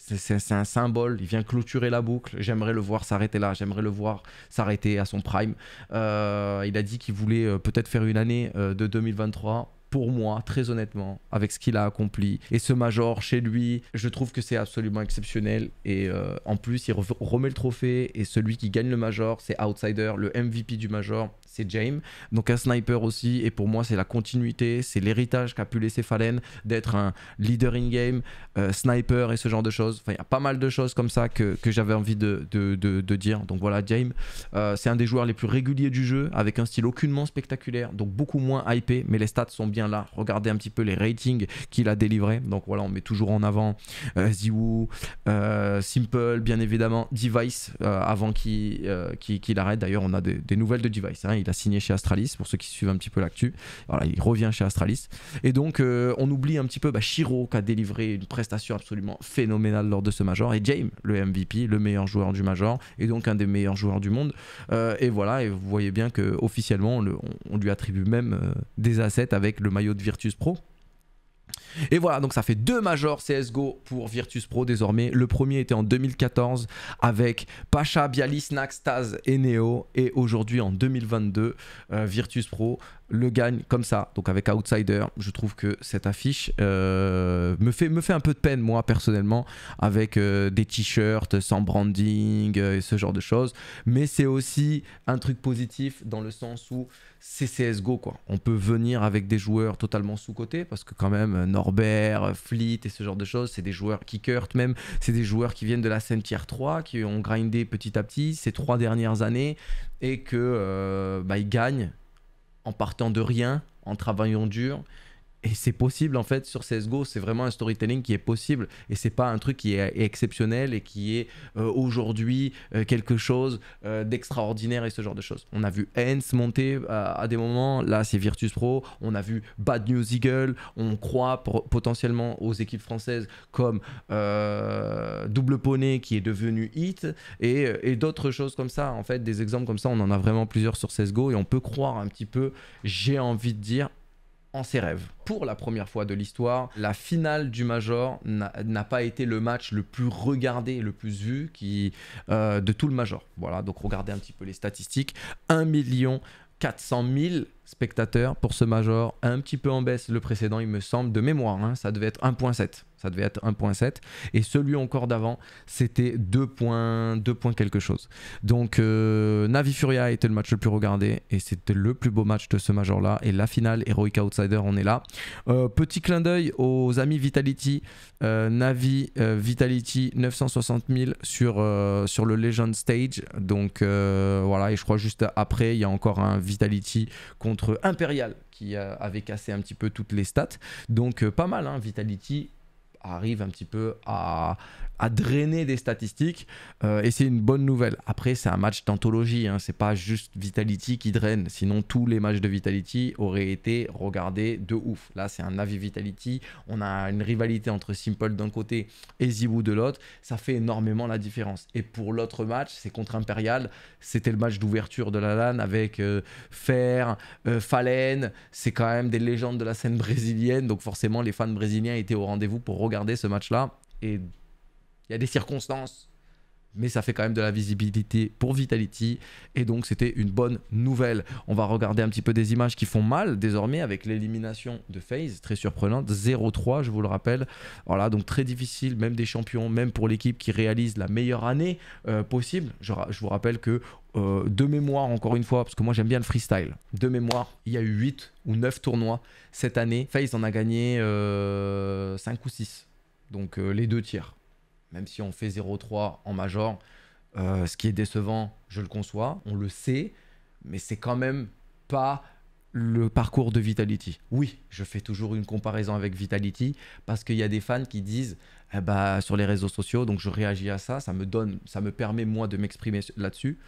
un symbole. Il vient clôturer la boucle. J'aimerais le voir s'arrêter là. J'aimerais le voir s'arrêter à son prime. Euh, il a dit qu'il voulait euh, peut-être faire une année euh, de deux mille vingt-trois. Pour moi, très honnêtement, avec ce qu'il a accompli. Et ce Major, chez lui, je trouve que c'est absolument exceptionnel. Et euh, en plus, il remet le trophée. Et celui qui gagne le Major, c'est Outsider. Le M V P du Major, c'est James. Donc un sniper aussi. Et pour moi, c'est la continuité. C'est l'héritage qu'a pu laisser Fallen d'être un leader in-game, euh, sniper et ce genre de choses. Enfin, il y a pas mal de choses comme ça que, que j'avais envie de, de, de, de dire. Donc voilà, James, euh, c'est un des joueurs les plus réguliers du jeu, avec un style aucunement spectaculaire, donc beaucoup moins hypé. Mais les stats sont bien là, regardez un petit peu les ratings qu'il a délivrés. Donc voilà, on met toujours en avant euh, ZywOo, euh, Simple, bien évidemment, device euh, avant qu'il euh, qu'il, qu'il arrête. D'ailleurs, on a des, des nouvelles de device, hein. Il a signé chez Astralis, pour ceux qui suivent un petit peu l'actu. Voilà, il revient chez Astralis. Et donc, euh, on oublie un petit peu bah, Shiro qui a délivré une prestation absolument phénoménale lors de ce Major. Et James, le M V P, le meilleur joueur du Major, et donc un des meilleurs joueurs du monde. Euh, et voilà, et vous voyez bien que officiellement, on, le, on, on lui attribue même euh, des assets avec le maillot de Virtus Pro. Et voilà, donc ça fait deux majors C S G O pour Virtus Pro désormais. Le premier était en deux mille quatorze avec Pacha, Bialy, Snax, Taz et Neo. Et aujourd'hui en deux mille vingt-deux, euh, Virtus Pro le gagne comme ça, donc avec Outsider. Je trouve que cette affiche euh, me, fait, me fait un peu de peine, moi, personnellement, avec euh, des t-shirts sans branding euh, et ce genre de choses. Mais c'est aussi un truc positif dans le sens où c'est C S G O, quoi. On peut venir avec des joueurs totalement sous-cotés parce que quand même Norbert, Fleet et ce genre de choses, c'est des joueurs qui Kcorp même, c'est des joueurs qui viennent de la scène tier trois, qui ont grindé petit à petit ces trois dernières années et que euh, bah, ils gagnent en partant de rien, en travaillant dur. Et c'est possible en fait sur C S G O, c'est vraiment un storytelling qui est possible et c'est pas un truc qui est exceptionnel et qui est euh, aujourd'hui euh, quelque chose euh, d'extraordinaire et ce genre de choses. On a vu Ence monter à, à des moments, là c'est Virtus Pro, on a vu Bad News Eagle, on croit pour, potentiellement aux équipes françaises comme euh, Double Poney qui est devenu Hit et, et d'autres choses comme ça. En fait des exemples comme ça, on en a vraiment plusieurs sur C S G O et on peut croire un petit peu, j'ai envie de dire, en ses rêves. Pour la première fois de l'histoire, la finale du Major n'a pas été le match le plus regardé, le plus vu qui, euh, de tout le Major. Voilà, donc regardez un petit peu les statistiques. un million quatre cent mille spectateurs pour ce Major, un petit peu en baisse le précédent, il me semble, de mémoire. Hein, ça devait être un virgule sept. Ça devait être un virgule sept. Et celui encore d'avant, c'était deux virgule deux quelque chose. Donc, euh, Navi Furia a été le match le plus regardé. Et c'était le plus beau match de ce Major-là. Et la finale, Heroic Outsider, on est là. Euh, petit clin d'œil aux amis Vitality. Euh, Navi, euh, Vitality, neuf cent soixante mille sur, euh, sur le Legend Stage. Donc, euh, voilà. Et je crois juste après, il y a encore un Vitality contre Imperial qui euh, avait cassé un petit peu toutes les stats. Donc, euh, pas mal, hein, Vitality arrive un petit peu à, à drainer des statistiques euh, et c'est une bonne nouvelle. Après c'est un match d'anthologie, hein, c'est pas juste Vitality qui draine, sinon tous les matchs de Vitality auraient été regardés de ouf. Là c'est un Navi Vitality, on a une rivalité entre Simple d'un côté et ZywOo de l'autre, ça fait énormément la différence. Et pour l'autre match, c'est contre Imperial, c'était le match d'ouverture de la LAN avec euh, Fer, euh, Fallen, c'est quand même des légendes de la scène brésilienne, donc forcément les fans brésiliens étaient au rendez-vous pour regarder Regardez ce match-là, et il y a des circonstances, mais ça fait quand même de la visibilité pour Vitality, et donc c'était une bonne nouvelle. On va regarder un petit peu des images qui font mal désormais avec l'élimination de FaZe, très surprenante, zéro trois je vous le rappelle. Voilà, donc très difficile, même des champions, même pour l'équipe qui réalise la meilleure année euh, possible. Je, je vous rappelle que euh, de mémoire, encore une fois, parce que moi j'aime bien le freestyle, de mémoire, il y a eu huit ou neuf tournois cette année. FaZe en a gagné euh, cinq ou six, donc euh, les deux tiers. Même si on fait zéro trois en Major, euh, ce qui est décevant, je le conçois, on le sait, mais c'est quand même pas le parcours de Vitality. Oui, je fais toujours une comparaison avec Vitality parce qu'il y a des fans qui disent eh bah, sur les réseaux sociaux, donc je réagis à ça, ça me donne, ça me permet moi de m'exprimer là-dessus.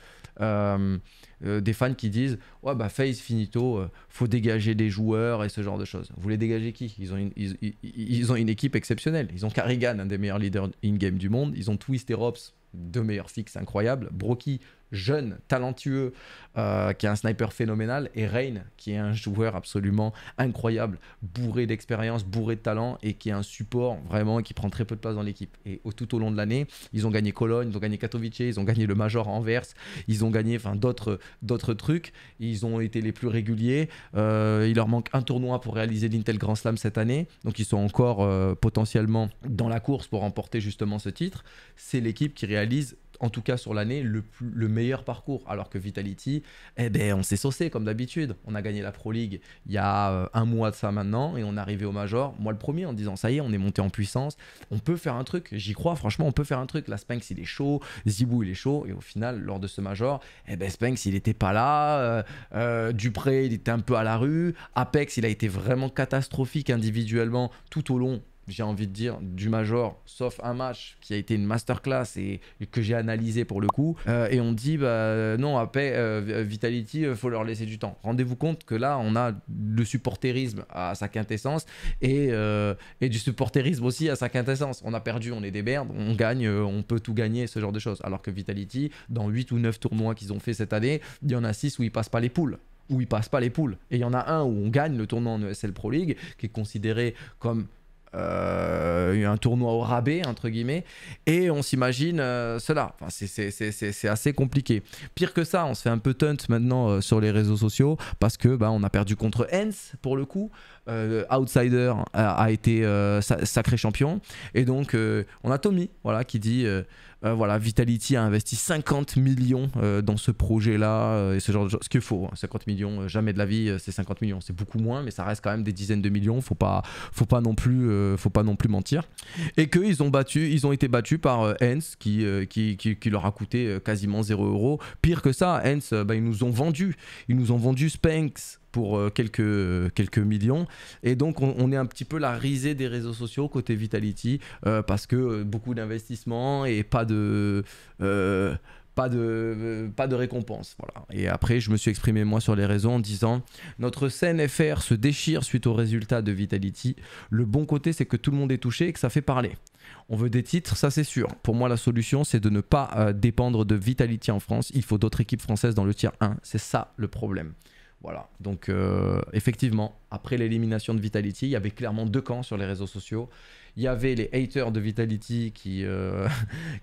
Euh, euh, des fans qui disent ouais bah FaZe finito, euh, faut dégager des joueurs et ce genre de choses. Vous voulez dégager qui? Ils ont une, ils, ils, ils ont une équipe exceptionnelle. Ils ont Karrigan, un des meilleurs leaders in-game du monde. Ils ont Twist et Robs, deux meilleurs fixes incroyables. Broky, jeune, talentueux, euh, qui est un sniper phénoménal, et Rain, qui est un joueur absolument incroyable, bourré d'expérience, bourré de talent, et qui est un support vraiment, qui prend très peu de place dans l'équipe. Et au, tout au long de l'année, ils ont gagné Cologne, ils ont gagné Katowice, ils ont gagné le Major à Anvers, ils ont gagné d'autres trucs, ils ont été les plus réguliers, euh, il leur manque un tournoi pour réaliser l'Intel Grand Slam cette année, donc ils sont encore euh, potentiellement dans la course pour remporter justement ce titre. C'est l'équipe qui réalise en tout cas sur l'année, le, le meilleur parcours. Alors que Vitality, eh ben, on s'est saucé comme d'habitude. On a gagné la Pro League il y a un mois de ça maintenant et on est arrivé au Major, moi le premier, en disant ça y est, on est monté en puissance, on peut faire un truc. J'y crois, franchement, on peut faire un truc. La Spanx, il est chaud, ZywOo, il est chaud. Et au final, lors de ce Major, eh ben, Spanx, il n'était pas là. Euh, euh, Dupré, il était un peu à la rue. Apex, il a été vraiment catastrophique individuellement tout au long, j'ai envie de dire, du Major, sauf un match qui a été une masterclass et que j'ai analysé pour le coup. Euh, et on dit, bah non, après euh, Vitality, il faut leur laisser du temps. Rendez-vous compte que là, on a le supporterisme à sa quintessence et, euh, et du supporterisme aussi à sa quintessence. On a perdu, on est des merdes, on gagne, on peut tout gagner, ce genre de choses. Alors que Vitality, dans huit ou neuf tournois qu'ils ont fait cette année, il y en a six où ils passent pas les poules. Où ils passent pas les poules. Et il y en a un où on gagne le tournoi en E S L Pro League, qui est considéré comme euh, un tournoi au rabais, entre guillemets, et on s'imagine euh, cela. Enfin, c'est assez compliqué. Pire que ça, on se fait un peu tunt maintenant euh, sur les réseaux sociaux parce que bah, on a perdu contre Ence, pour le coup. Euh, Outsider a, a été euh, sacré champion. Et donc, euh, on a Tommy voilà, qui dit... Euh, Euh, voilà, Vitality a investi cinquante millions euh, dans ce projet-là, euh, et ce genre de choses. Ce qu'il faut, hein, cinquante millions, euh, jamais de la vie, euh, c'est cinquante millions. C'est beaucoup moins, mais ça reste quand même des dizaines de millions. Faut pas, faut pas non plus, euh, faut pas non plus mentir. Et qu'ils ont battu, ils ont été battus par euh, Ence, qui, euh, qui, qui, qui leur a coûté euh, quasiment zéro euro. Pire que ça, Ence, euh, bah, ils nous ont vendu, ils nous ont vendu Spanx pour euh, quelques, euh, quelques millions. Et donc, on, on est un petit peu la risée des réseaux sociaux côté Vitality, euh, parce que euh, beaucoup d'investissements et pas de De, euh, pas de euh, pas de récompense, voilà. Et après je me suis exprimé moi sur les réseaux en disant notre scène F R se déchire suite aux résultats de Vitality. Le bon côté, c'est que tout le monde est touché et que ça fait parler. On veut des titres, ça c'est sûr. Pour moi la solution, c'est de ne pas euh, dépendre de Vitality en France. Il faut d'autres équipes françaises dans le tier un, c'est ça le problème. Voilà, donc euh, effectivement, après l'élimination de Vitality, il y avait clairement deux camps sur les réseaux sociaux. Il y avait les haters de Vitality qui, euh,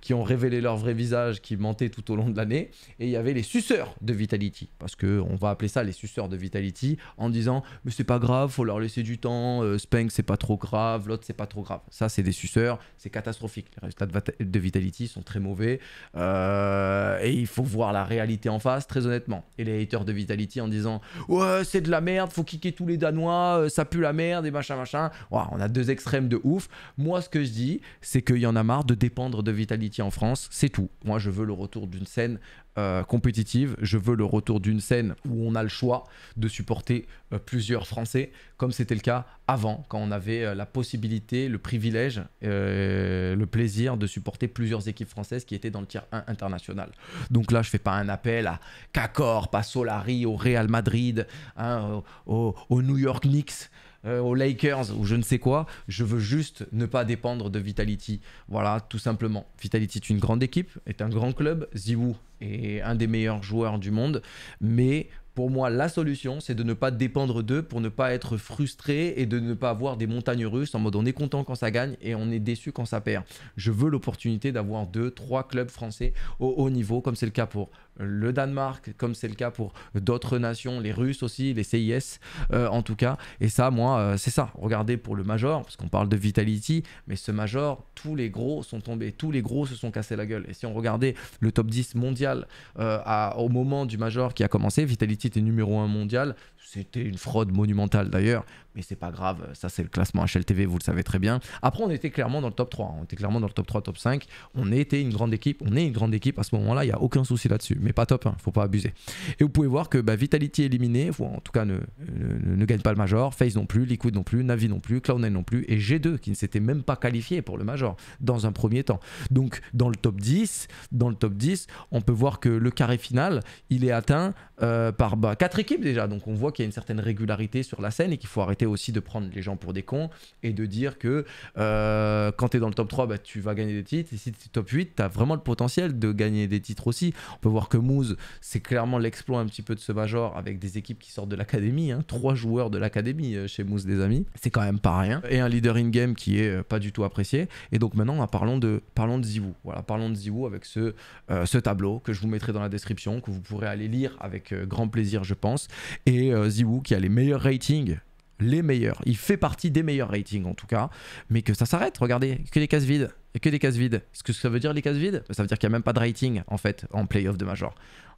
qui ont révélé leur vrai visage, qui mentaient tout au long de l'année. Et il y avait les suceurs de Vitality, parce qu'on va appeler ça les suceurs de Vitality, en disant « mais c'est pas grave, faut leur laisser du temps, euh, Spank c'est pas trop grave, l'autre c'est pas trop grave ». Ça c'est des suceurs, c'est catastrophique. Les résultats de Vitality sont très mauvais euh, et il faut voir la réalité en face, très honnêtement. Et les haters de Vitality en disant « ouais, c'est de la merde, faut kicker tous les Danois, ça pue la merde et machin machin wow, ». On a deux extrêmes de ouf. Moi, ce que je dis, c'est qu'il y en a marre de dépendre de Vitality en France, c'est tout. Moi, je veux le retour d'une scène euh, compétitive, je veux le retour d'une scène où on a le choix de supporter euh, plusieurs Français, comme c'était le cas avant, quand on avait euh, la possibilité, le privilège, euh, le plaisir de supporter plusieurs équipes françaises qui étaient dans le tier un international. Donc là, je ne fais pas un appel à Kcorp, à Solary, au Real Madrid, hein, au, au, au New York Knicks, Euh, aux Lakers ou je ne sais quoi. Je veux juste ne pas dépendre de Vitality, voilà, tout simplement. Vitality est une grande équipe, est un grand club, ZywOo est un des meilleurs joueurs du monde, mais pour moi la solution c'est de ne pas dépendre d'eux, pour ne pas être frustré et de ne pas avoir des montagnes russes en mode on est content quand ça gagne et on est déçu quand ça perd. Je veux l'opportunité d'avoir deux, trois clubs français au haut niveau, comme c'est le cas pour le Danemark, comme c'est le cas pour d'autres nations, les Russes aussi, les C I S euh, en tout cas. Et ça, moi, euh, c'est ça. Regardez pour le Major, parce qu'on parle de Vitality, mais ce Major, tous les gros sont tombés, tous les gros se sont cassés la gueule. Et si on regardait le top dix mondial euh, à, au moment du Major qui a commencé, Vitality était numéro un mondial. C'était une fraude monumentale d'ailleurs, mais c'est pas grave, ça c'est le classement H L T V, vous le savez très bien. Après, on était clairement dans le top trois, on était clairement dans le top trois, top cinq. On était une grande équipe, on est une grande équipe à ce moment-là, il n'y a aucun souci là-dessus. Mais pas top, hein, faut pas abuser. Et vous pouvez voir que bah, Vitality éliminé, ou en tout cas ne, ne, ne gagne pas le Major, FaZe non plus, Liquid non plus, Navi non plus, Cloud neuf non plus, et G deux qui ne s'était même pas qualifié pour le Major dans un premier temps. Donc dans le top dix, dans le top dix, on peut voir que le carré final, il est atteint euh, par bah, quatre équipes déjà. Donc on voit qu'il y a une certaine régularité sur la scène et qu'il faut arrêter aussi de prendre les gens pour des cons et de dire que euh, quand tu es dans le top trois, bah, tu vas gagner des titres, et si tu es top huit, tu as vraiment le potentiel de gagner des titres aussi. On peut voir que Mouz, c'est clairement l'exploit un petit peu de ce Major avec des équipes qui sortent de l'académie, hein. Trois joueurs de l'académie chez Mouz, les amis, c'est quand même pas rien, et un leader in-game qui est pas du tout apprécié. Et donc maintenant parlons de, parlons de ZywOo, voilà, parlons de ZywOo avec ce, euh, ce tableau que je vous mettrai dans la description, que vous pourrez aller lire avec euh, grand plaisir je pense. Et euh, ZywOo qui a les meilleurs ratings, les meilleurs, il fait partie des meilleurs ratings en tout cas, mais que ça s'arrête, regardez, que les cases vides. Il n'y a que des cases vides. Est-ce que ça veut dire les cases vides? Ça veut dire qu'il n'y a même pas de rating en fait en playoff de Major.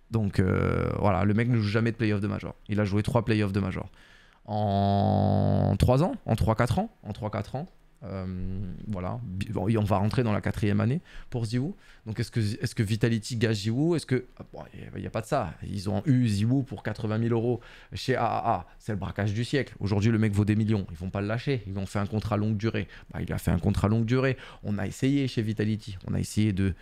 Donc euh, voilà, le mec ne joue jamais de playoff de Major. Il a joué trois playoffs de Major. En trois ans, en trois quatre ans, en trois quatre ans. Euh, voilà, bon, on va rentrer dans la quatrième année pour ZywOo. Donc est-ce que, est-ce que Vitality gage ZywOo? Est-ce que... Bon, il n'y a pas de ça. Ils ont eu ZywOo pour quatre-vingt mille euros chez triple A. C'est le braquage du siècle. Aujourd'hui, le mec vaut des millions. Ils ne vont pas le lâcher. Ils ont fait un contrat longue durée. Bah, il a fait un contrat longue durée. On a essayé chez Vitality. On a essayé de...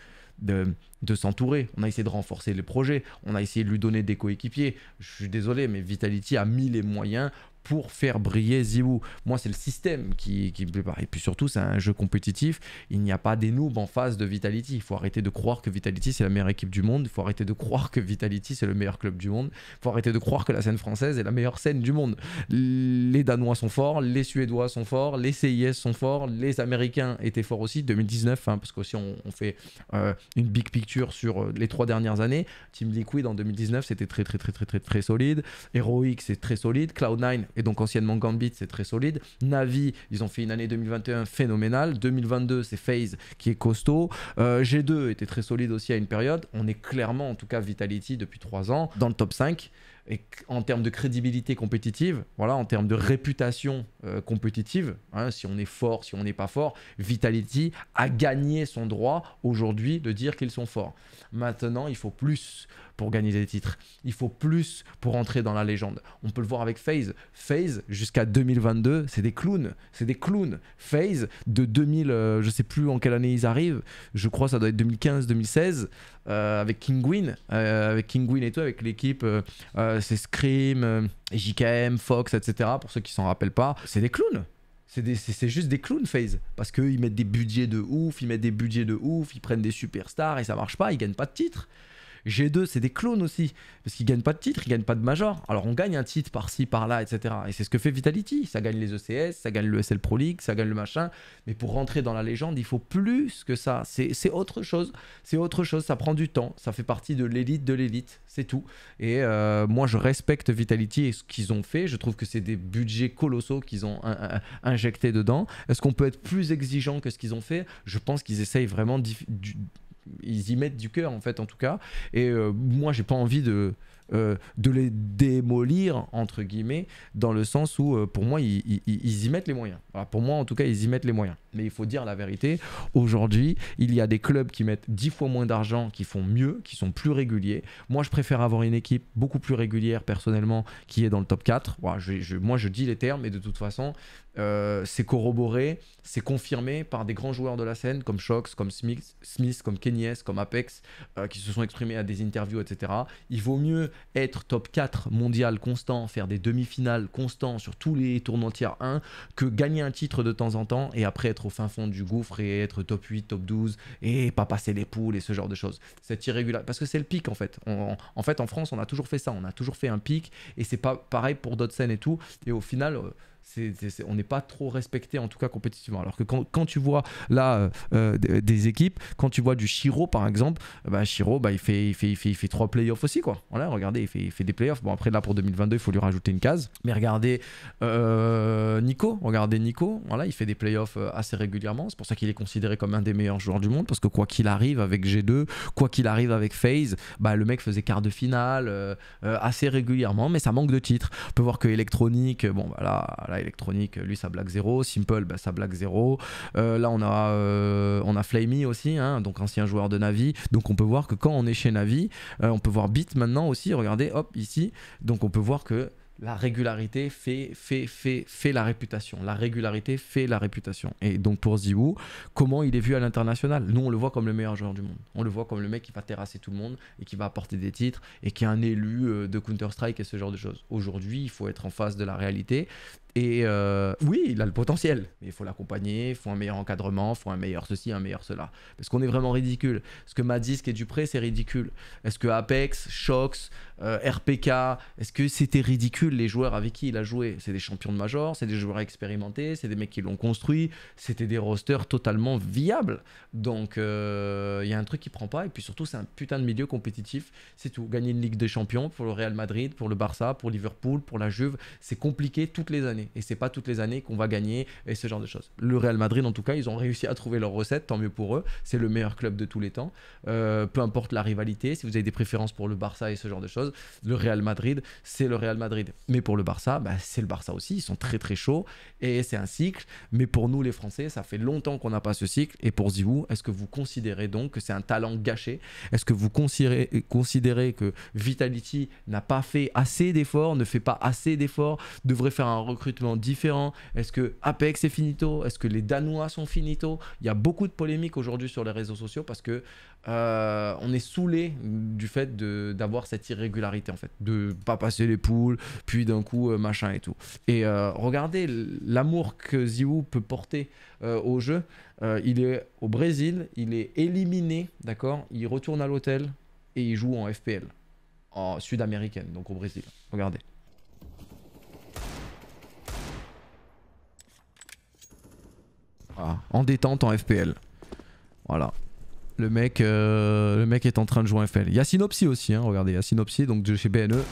de, de s'entourer, on a essayé de renforcer les projets, on a essayé de lui donner des coéquipiers. Je suis désolé, mais Vitality a mis les moyens pour faire briller ZywOo. Moi, c'est le système qui, qui me plaît pas. Et puis surtout, c'est un jeu compétitif. Il n'y a pas des noobs en face de Vitality. Il faut arrêter de croire que Vitality, c'est la meilleure équipe du monde. Il faut arrêter de croire que Vitality, c'est le meilleur club du monde. Il faut arrêter de croire que la scène française est la meilleure scène du monde. Les Danois sont forts, les Suédois sont forts, les C I S sont forts, les Américains étaient forts aussi. deux mille dix-neuf, hein, parce que si on, on fait euh, une big picture sur euh, les trois dernières années, Team Liquid en deux mille dix-neuf, c'était très, très, très, très, très, très solide. Heroic, c'est très solide. Cloud nine, et donc anciennement Gambit, c'est très solide. Navi, ils ont fait une année deux mille vingt et un phénoménale. deux mille vingt-deux, c'est FaZe qui est costaud. Euh, G deux était très solide aussi à une période. On est clairement, en tout cas Vitality depuis trois ans, dans le top cinq. Et en termes de crédibilité compétitive, voilà, en termes de réputation euh, compétitive, hein, si on est fort, si on n'est pas fort, Vitality a gagné son droit aujourd'hui de dire qu'ils sont forts. Maintenant, il faut plus pour gagner des titres. Il faut plus pour entrer dans la légende. On peut le voir avec FaZe. FaZe, jusqu'à deux mille vingt-deux, c'est des clowns. C'est des clowns. FaZe, de deux mille, euh, je ne sais plus en quelle année ils arrivent, je crois que ça doit être deux mille quinze, deux mille seize, euh, avec Kingwin, euh, avec Kingwin et tout, avec l'équipe... Euh, euh, c'est Scream, J K M, Fox, et cetera. Pour ceux qui s'en rappellent pas, c'est des clowns. C'est juste des clowns, FaZe. Parce qu'ils mettent des budgets de ouf, ils mettent des budgets de ouf, ils prennent des superstars et ça marche pas, ils gagnent pas de titre. G deux, c'est des clones aussi, parce qu'ils gagnent pas de titre, ils gagnent pas de major. Alors on gagne un titre par-ci, par-là, et cetera. Et c'est ce que fait Vitality. Ça gagne les E C S, ça gagne le S L Pro League, ça gagne le machin. Mais pour rentrer dans la légende, il faut plus que ça. C'est autre chose. C'est autre chose. Ça prend du temps. Ça fait partie de l'élite de l'élite. C'est tout. Et euh, moi, je respecte Vitality et ce qu'ils ont fait. Je trouve que c'est des budgets colossaux qu'ils ont un, un, injectés dedans. Est-ce qu'on peut être plus exigeant que ce qu'ils ont fait? Je pense qu'ils essayent vraiment du, ils y mettent du cœur en fait, en tout cas, et euh, moi j'ai pas envie de, euh, de les démolir entre guillemets, dans le sens où euh, pour moi ils, ils, ils y mettent les moyens. Alors, pour moi en tout cas ils y mettent les moyens, mais il faut dire la vérité, aujourd'hui il y a des clubs qui mettent dix fois moins d'argent, qui font mieux, qui sont plus réguliers. Moi je préfère avoir une équipe beaucoup plus régulière personnellement, qui est dans le top quatre. Voilà, je, je, moi je dis les termes, mais de toute façon Euh, c'est corroboré, c'est confirmé par des grands joueurs de la scène comme Shox, comme Smith, Smith comme Kenyes, comme Apex, euh, qui se sont exprimés à des interviews, et cetera. Il vaut mieux être top quatre mondial constant, faire des demi-finales constants sur tous les tournois tier un, que gagner un titre de temps en temps et après être au fin fond du gouffre et être top huit, top douze et pas passer les poules et ce genre de choses. C'est irrégulier parce que c'est le pic en fait. On, on, en fait en France on a toujours fait ça, on a toujours fait un pic et c'est pas pareil pour d'autres scènes et tout, et au final... Euh, C'est, c'est, on n'est pas trop respecté en tout cas compétitivement, alors que quand, quand tu vois là euh, des, des équipes, quand tu vois du Shiro par exemple, bah Shiro bah, il, fait, il, fait, il, fait, il fait trois playoffs aussi quoi. Voilà, regardez, il fait, il fait des playoffs. Bon après là pour deux mille vingt-deux il faut lui rajouter une case, mais regardez euh, Nico, regardez Nico, voilà, il fait des playoffs assez régulièrement, c'est pour ça qu'il est considéré comme un des meilleurs joueurs du monde, parce que quoi qu'il arrive avec G deux, quoi qu'il arrive avec FaZe, bah, le mec faisait quart de finale euh, euh, assez régulièrement, mais ça manque de titres. On peut voir que Electronic, bon bah là Là, Electronic, lui ça blague zéro. Simple, bah, ça blague zéro. Euh, là on a, euh, on a Flamey aussi, hein, donc ancien joueur de Navi. Donc on peut voir que quand on est chez Navi, euh, on peut voir Beat maintenant aussi. Regardez, hop, ici. Donc on peut voir que la régularité fait, fait, fait, fait la réputation. La régularité fait la réputation. Et donc pour ZywOo, comment il est vu à l'international? Nous, on le voit comme le meilleur joueur du monde. On le voit comme le mec qui va terrasser tout le monde et qui va apporter des titres et qui est un élu de Counter-Strike et ce genre de choses. Aujourd'hui, il faut être en face de la réalité. Et euh, oui, il a le potentiel, mais il faut l'accompagner, il faut un meilleur encadrement, il faut un meilleur ceci, un meilleur cela. Parce qu'on est vraiment ridicule. Est-ce que Madisque et Dupré, c'est ridicule? Est-ce que Apex, Shox, euh, R P K, est-ce que c'était ridicule les joueurs avec qui il a joué? C'est des champions de major, c'est des joueurs expérimentés, c'est des mecs qui l'ont construit, c'était des rosters totalement viables. Donc il euh, y a un truc qui prend pas, et puis surtout c'est un putain de milieu compétitif, c'est tout. Gagner une Ligue des Champions pour le Real Madrid, pour le Barça, pour Liverpool, pour la Juve, c'est compliqué toutes les années. Et c'est pas toutes les années qu'on va gagner et ce genre de choses. Le Real Madrid en tout cas, ils ont réussi à trouver leur recette, tant mieux pour eux, c'est le meilleur club de tous les temps, euh, peu importe la rivalité. Si vous avez des préférences pour le Barça et ce genre de choses, le Real Madrid c'est le Real Madrid, mais pour le Barça bah, c'est le Barça aussi, ils sont très très chauds et c'est un cycle, mais pour nous les Français ça fait longtemps qu'on n'a pas ce cycle. Et pour ZywOo, est-ce que vous considérez donc que c'est un talent gâché? Est-ce que vous considérez, considérez que Vitality n'a pas fait assez d'efforts, ne fait pas assez d'efforts, devrait faire un recrutement différent? Est-ce que Apex est finito? Est-ce que les Danois sont finito? Il y a beaucoup de polémiques aujourd'hui sur les réseaux sociaux parce que Euh, on est saoulé du fait d'avoir cette irrégularité en fait, de pas passer les poules, puis d'un coup euh, machin et tout. Et euh, regardez l'amour que ZywOo peut porter euh, au jeu. Euh, il est au Brésil, il est éliminé, d'accord. Il retourne à l'hôtel et il joue en F P L, en sud-américaine, donc au Brésil. Regardez. Voilà. En détente en F P L. Voilà. Le mec, euh, le mec est en train de jouer un F L. Il y a Synopsy aussi, hein, regardez, il y a Synopsy, donc de chez B N E.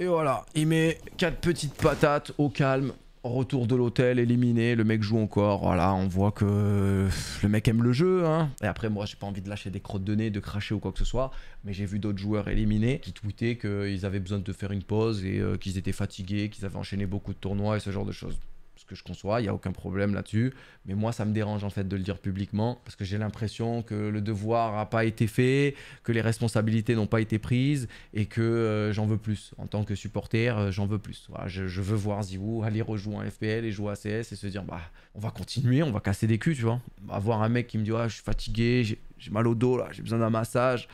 Et voilà, il met quatre petites patates au calme. Retour de l'hôtel, éliminé, le mec joue encore. Voilà, on voit que le mec aime le jeu. Hein. Et après, moi, j'ai pas envie de lâcher des crottes de nez, de cracher ou quoi que ce soit. Mais j'ai vu d'autres joueurs éliminés qui tweetaient qu'ils avaient besoin de faire une pause et euh, qu'ils étaient fatigués, qu'ils avaient enchaîné beaucoup de tournois et ce genre de choses. Ce que je conçois, il n'y a aucun problème là-dessus. Mais moi, ça me dérange en fait de le dire publiquement parce que j'ai l'impression que le devoir n'a pas été fait, que les responsabilités n'ont pas été prises et que euh, j'en veux plus. En tant que supporter, euh, j'en veux plus. Voilà, je, je veux voir ZywOo aller rejouer un F P L et jouer à C S et se dire bah on va continuer, on va casser des culs, tu vois. Avoir un mec qui me dit ah, je suis fatigué, j'ai mal au dos là, j'ai besoin d'un massage.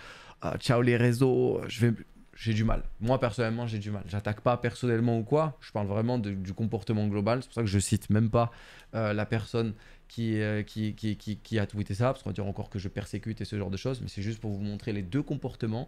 Euh, ciao les réseaux, je vais... J'ai du mal. Moi, personnellement, j'ai du mal. J'attaque pas personnellement ou quoi. Je parle vraiment de, du comportement global. C'est pour ça que je cite même pas euh, la personne qui, euh, qui, qui, qui, qui a tweeté ça. Parce qu'on va dire encore que je persécute et ce genre de choses. Mais c'est juste pour vous montrer les deux comportements.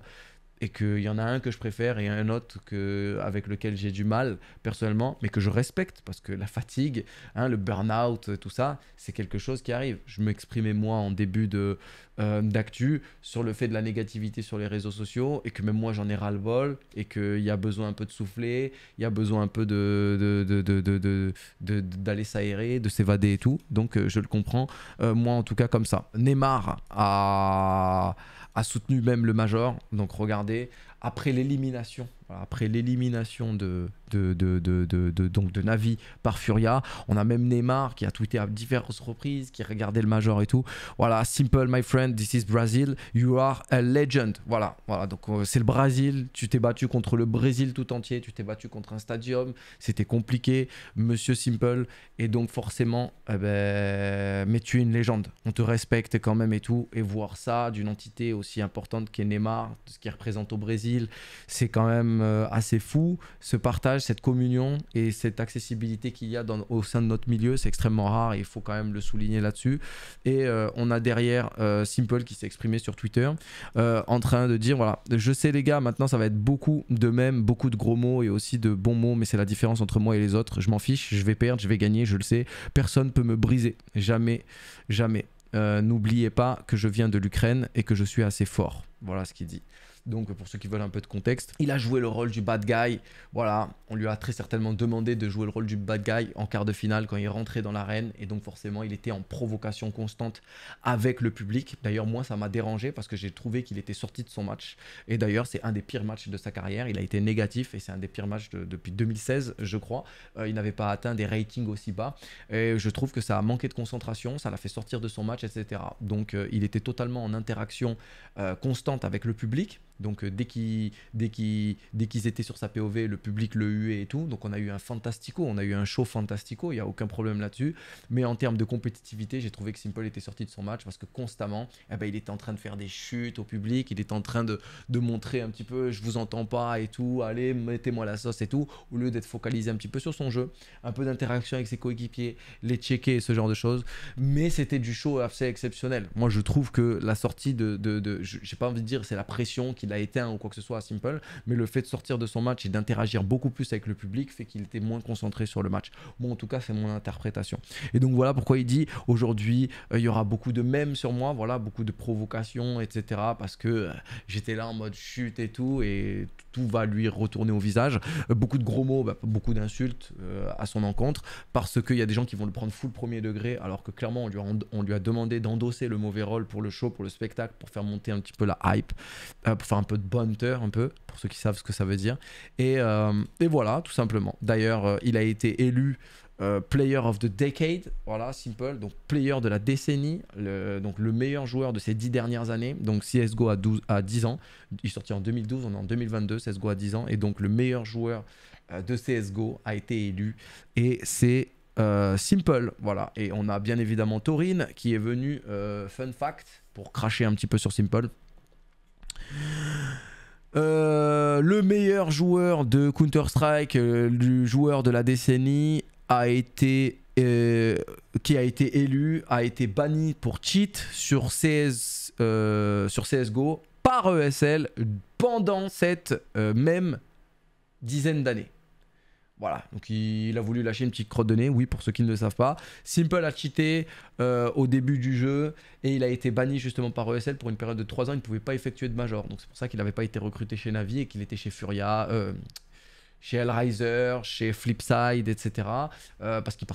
Et qu'il y en a un que je préfère et un autre que, avec lequel j'ai du mal personnellement. Mais que je respecte parce que la fatigue, hein, le burn-out, tout ça, c'est quelque chose qui arrive. Je m'exprimais moi en début de... Euh, d'actu sur le fait de la négativité sur les réseaux sociaux et que même moi j'en ai ras le bol et qu'il y a besoin un peu de souffler, il y a besoin un peu de, de, de, de, de, de, d'aller s'aérer, de s'évader et tout, donc euh, je le comprends, euh, moi en tout cas comme ça. Neymar a, a soutenu même le Major, donc regardez, après l'élimination, après l'élimination de, de, de, de, de, de, donc de Navi par Furia, on a même Neymar qui a tweeté à diverses reprises, qui regardait le Major et tout. Voilà, simple my friend, this is Brazil, you are a legend. Voilà, voilà, donc euh, c'est le Brésil, tu t'es battu contre le Brésil tout entier, tu t'es battu contre un stadium, c'était compliqué, monsieur Simple, et donc forcément, euh, ben, mais tu es une légende, on te respecte quand même et tout, et voir ça d'une entité aussi importante qu'est Neymar, ce qu'il représente au Brésil, c'est quand même assez fou. Ce partage, cette communion et cette accessibilité qu'il y a dans, au sein de notre milieu, c'est extrêmement rare et il faut quand même le souligner là-dessus. Et euh, on a derrière euh, Simple qui s'est exprimé sur Twitter euh, en train de dire voilà, je sais les gars, maintenant ça va être beaucoup de même, beaucoup de gros mots et aussi de bons mots, mais c'est la différence entre moi et les autres. Je m'en fiche, je vais perdre, je vais gagner, je le sais. Personne peut me briser, jamais, jamais. Euh, n'oubliez pas que je viens de l'Ukraine et que je suis assez fort. Voilà ce qu'il dit. Donc pour ceux qui veulent un peu de contexte, il a joué le rôle du bad guy, voilà, on lui a très certainement demandé de jouer le rôle du bad guy en quart de finale quand il rentrait dans l'arène et donc forcément il était en provocation constante avec le public. D'ailleurs moi ça m'a dérangé parce que j'ai trouvé qu'il était sorti de son match et d'ailleurs c'est un des pires matchs de sa carrière, il a été négatif et c'est un des pires matchs de, depuis deux mille seize je crois, euh, il n'avait pas atteint des ratings aussi bas et je trouve que ça a manqué de concentration, ça l'a fait sortir de son match et cetera. Donc euh, il était totalement en interaction euh, constante avec le public. Donc euh, dès qu'ils dès qu'ils, dès qu'ils étaient sur sa P O V, le public le huait et tout. Donc on a eu un fantastico, on a eu un show fantastico, il n'y a aucun problème là-dessus. Mais en termes de compétitivité, j'ai trouvé que Simple était sorti de son match parce que constamment, eh ben, il était en train de faire des chutes au public, il était en train de, de montrer un petit peu « je vous entends pas » et tout, « allez, mettez-moi la sauce » et tout. Au lieu d'être focalisé un petit peu sur son jeu, un peu d'interaction avec ses coéquipiers, les checker et ce genre de choses. Mais c'était du show assez exceptionnel. Moi, je trouve que la sortie de… de, de j'ai pas envie de dire c'est la pression qu'il a éteint ou quoi que ce soit à Simple, mais le fait de sortir de son match et d'interagir beaucoup plus avec le public fait qu'il était moins concentré sur le match. Bon, en tout cas, c'est mon interprétation. Et donc voilà pourquoi il dit aujourd'hui, euh, il y aura beaucoup de mèmes sur moi, voilà, beaucoup de provocations, et cetera. Parce que euh, j'étais là en mode chute et tout, et tout va lui retourner au visage. Euh, beaucoup de gros mots, bah, beaucoup d'insultes euh, à son encontre, parce qu'il y a des gens qui vont le prendre full premier degré, alors que clairement, on lui a, on lui a demandé d'endosser le mauvais rôle pour le show, pour le spectacle, pour faire monter un petit peu la hype, euh, pour faire un peu de banter, un peu, pour ceux qui savent ce que ça veut dire. Et, euh, et voilà, tout simplement. D'ailleurs, euh, il a été élu euh, Player of the Decade, voilà, Simple, donc Player de la décennie, le, donc le meilleur joueur de ces dix dernières années. Donc C S G O à, douze, à dix ans, il est sorti en deux mille douze, on est en deux mille vingt-deux, C S G O à dix ans, et donc le meilleur joueur euh, de C S G O a été élu. Et c'est Euh, Simple, voilà. Et on a bien évidemment Taurine qui est venu, euh, fun fact, pour cracher un petit peu sur Simple. Euh, le meilleur joueur de Counter-Strike, euh, du joueur de la décennie, a été, euh, qui a été élu, a été banni pour cheat sur, C S, euh, sur C S G O par E S L pendant cette euh, même dizaine d'années. Voilà, donc il a voulu lâcher une petite crotte de nez, oui, pour ceux qui ne le savent pas. Simple a cheaté euh, au début du jeu et il a été banni justement par E S L pour une période de trois ans. Il ne pouvait pas effectuer de Major. Donc c'est pour ça qu'il n'avait pas été recruté chez Navi et qu'il était chez Furia, euh, chez Hellraiser, chez Flipside, et cetera. Euh, parce qu'il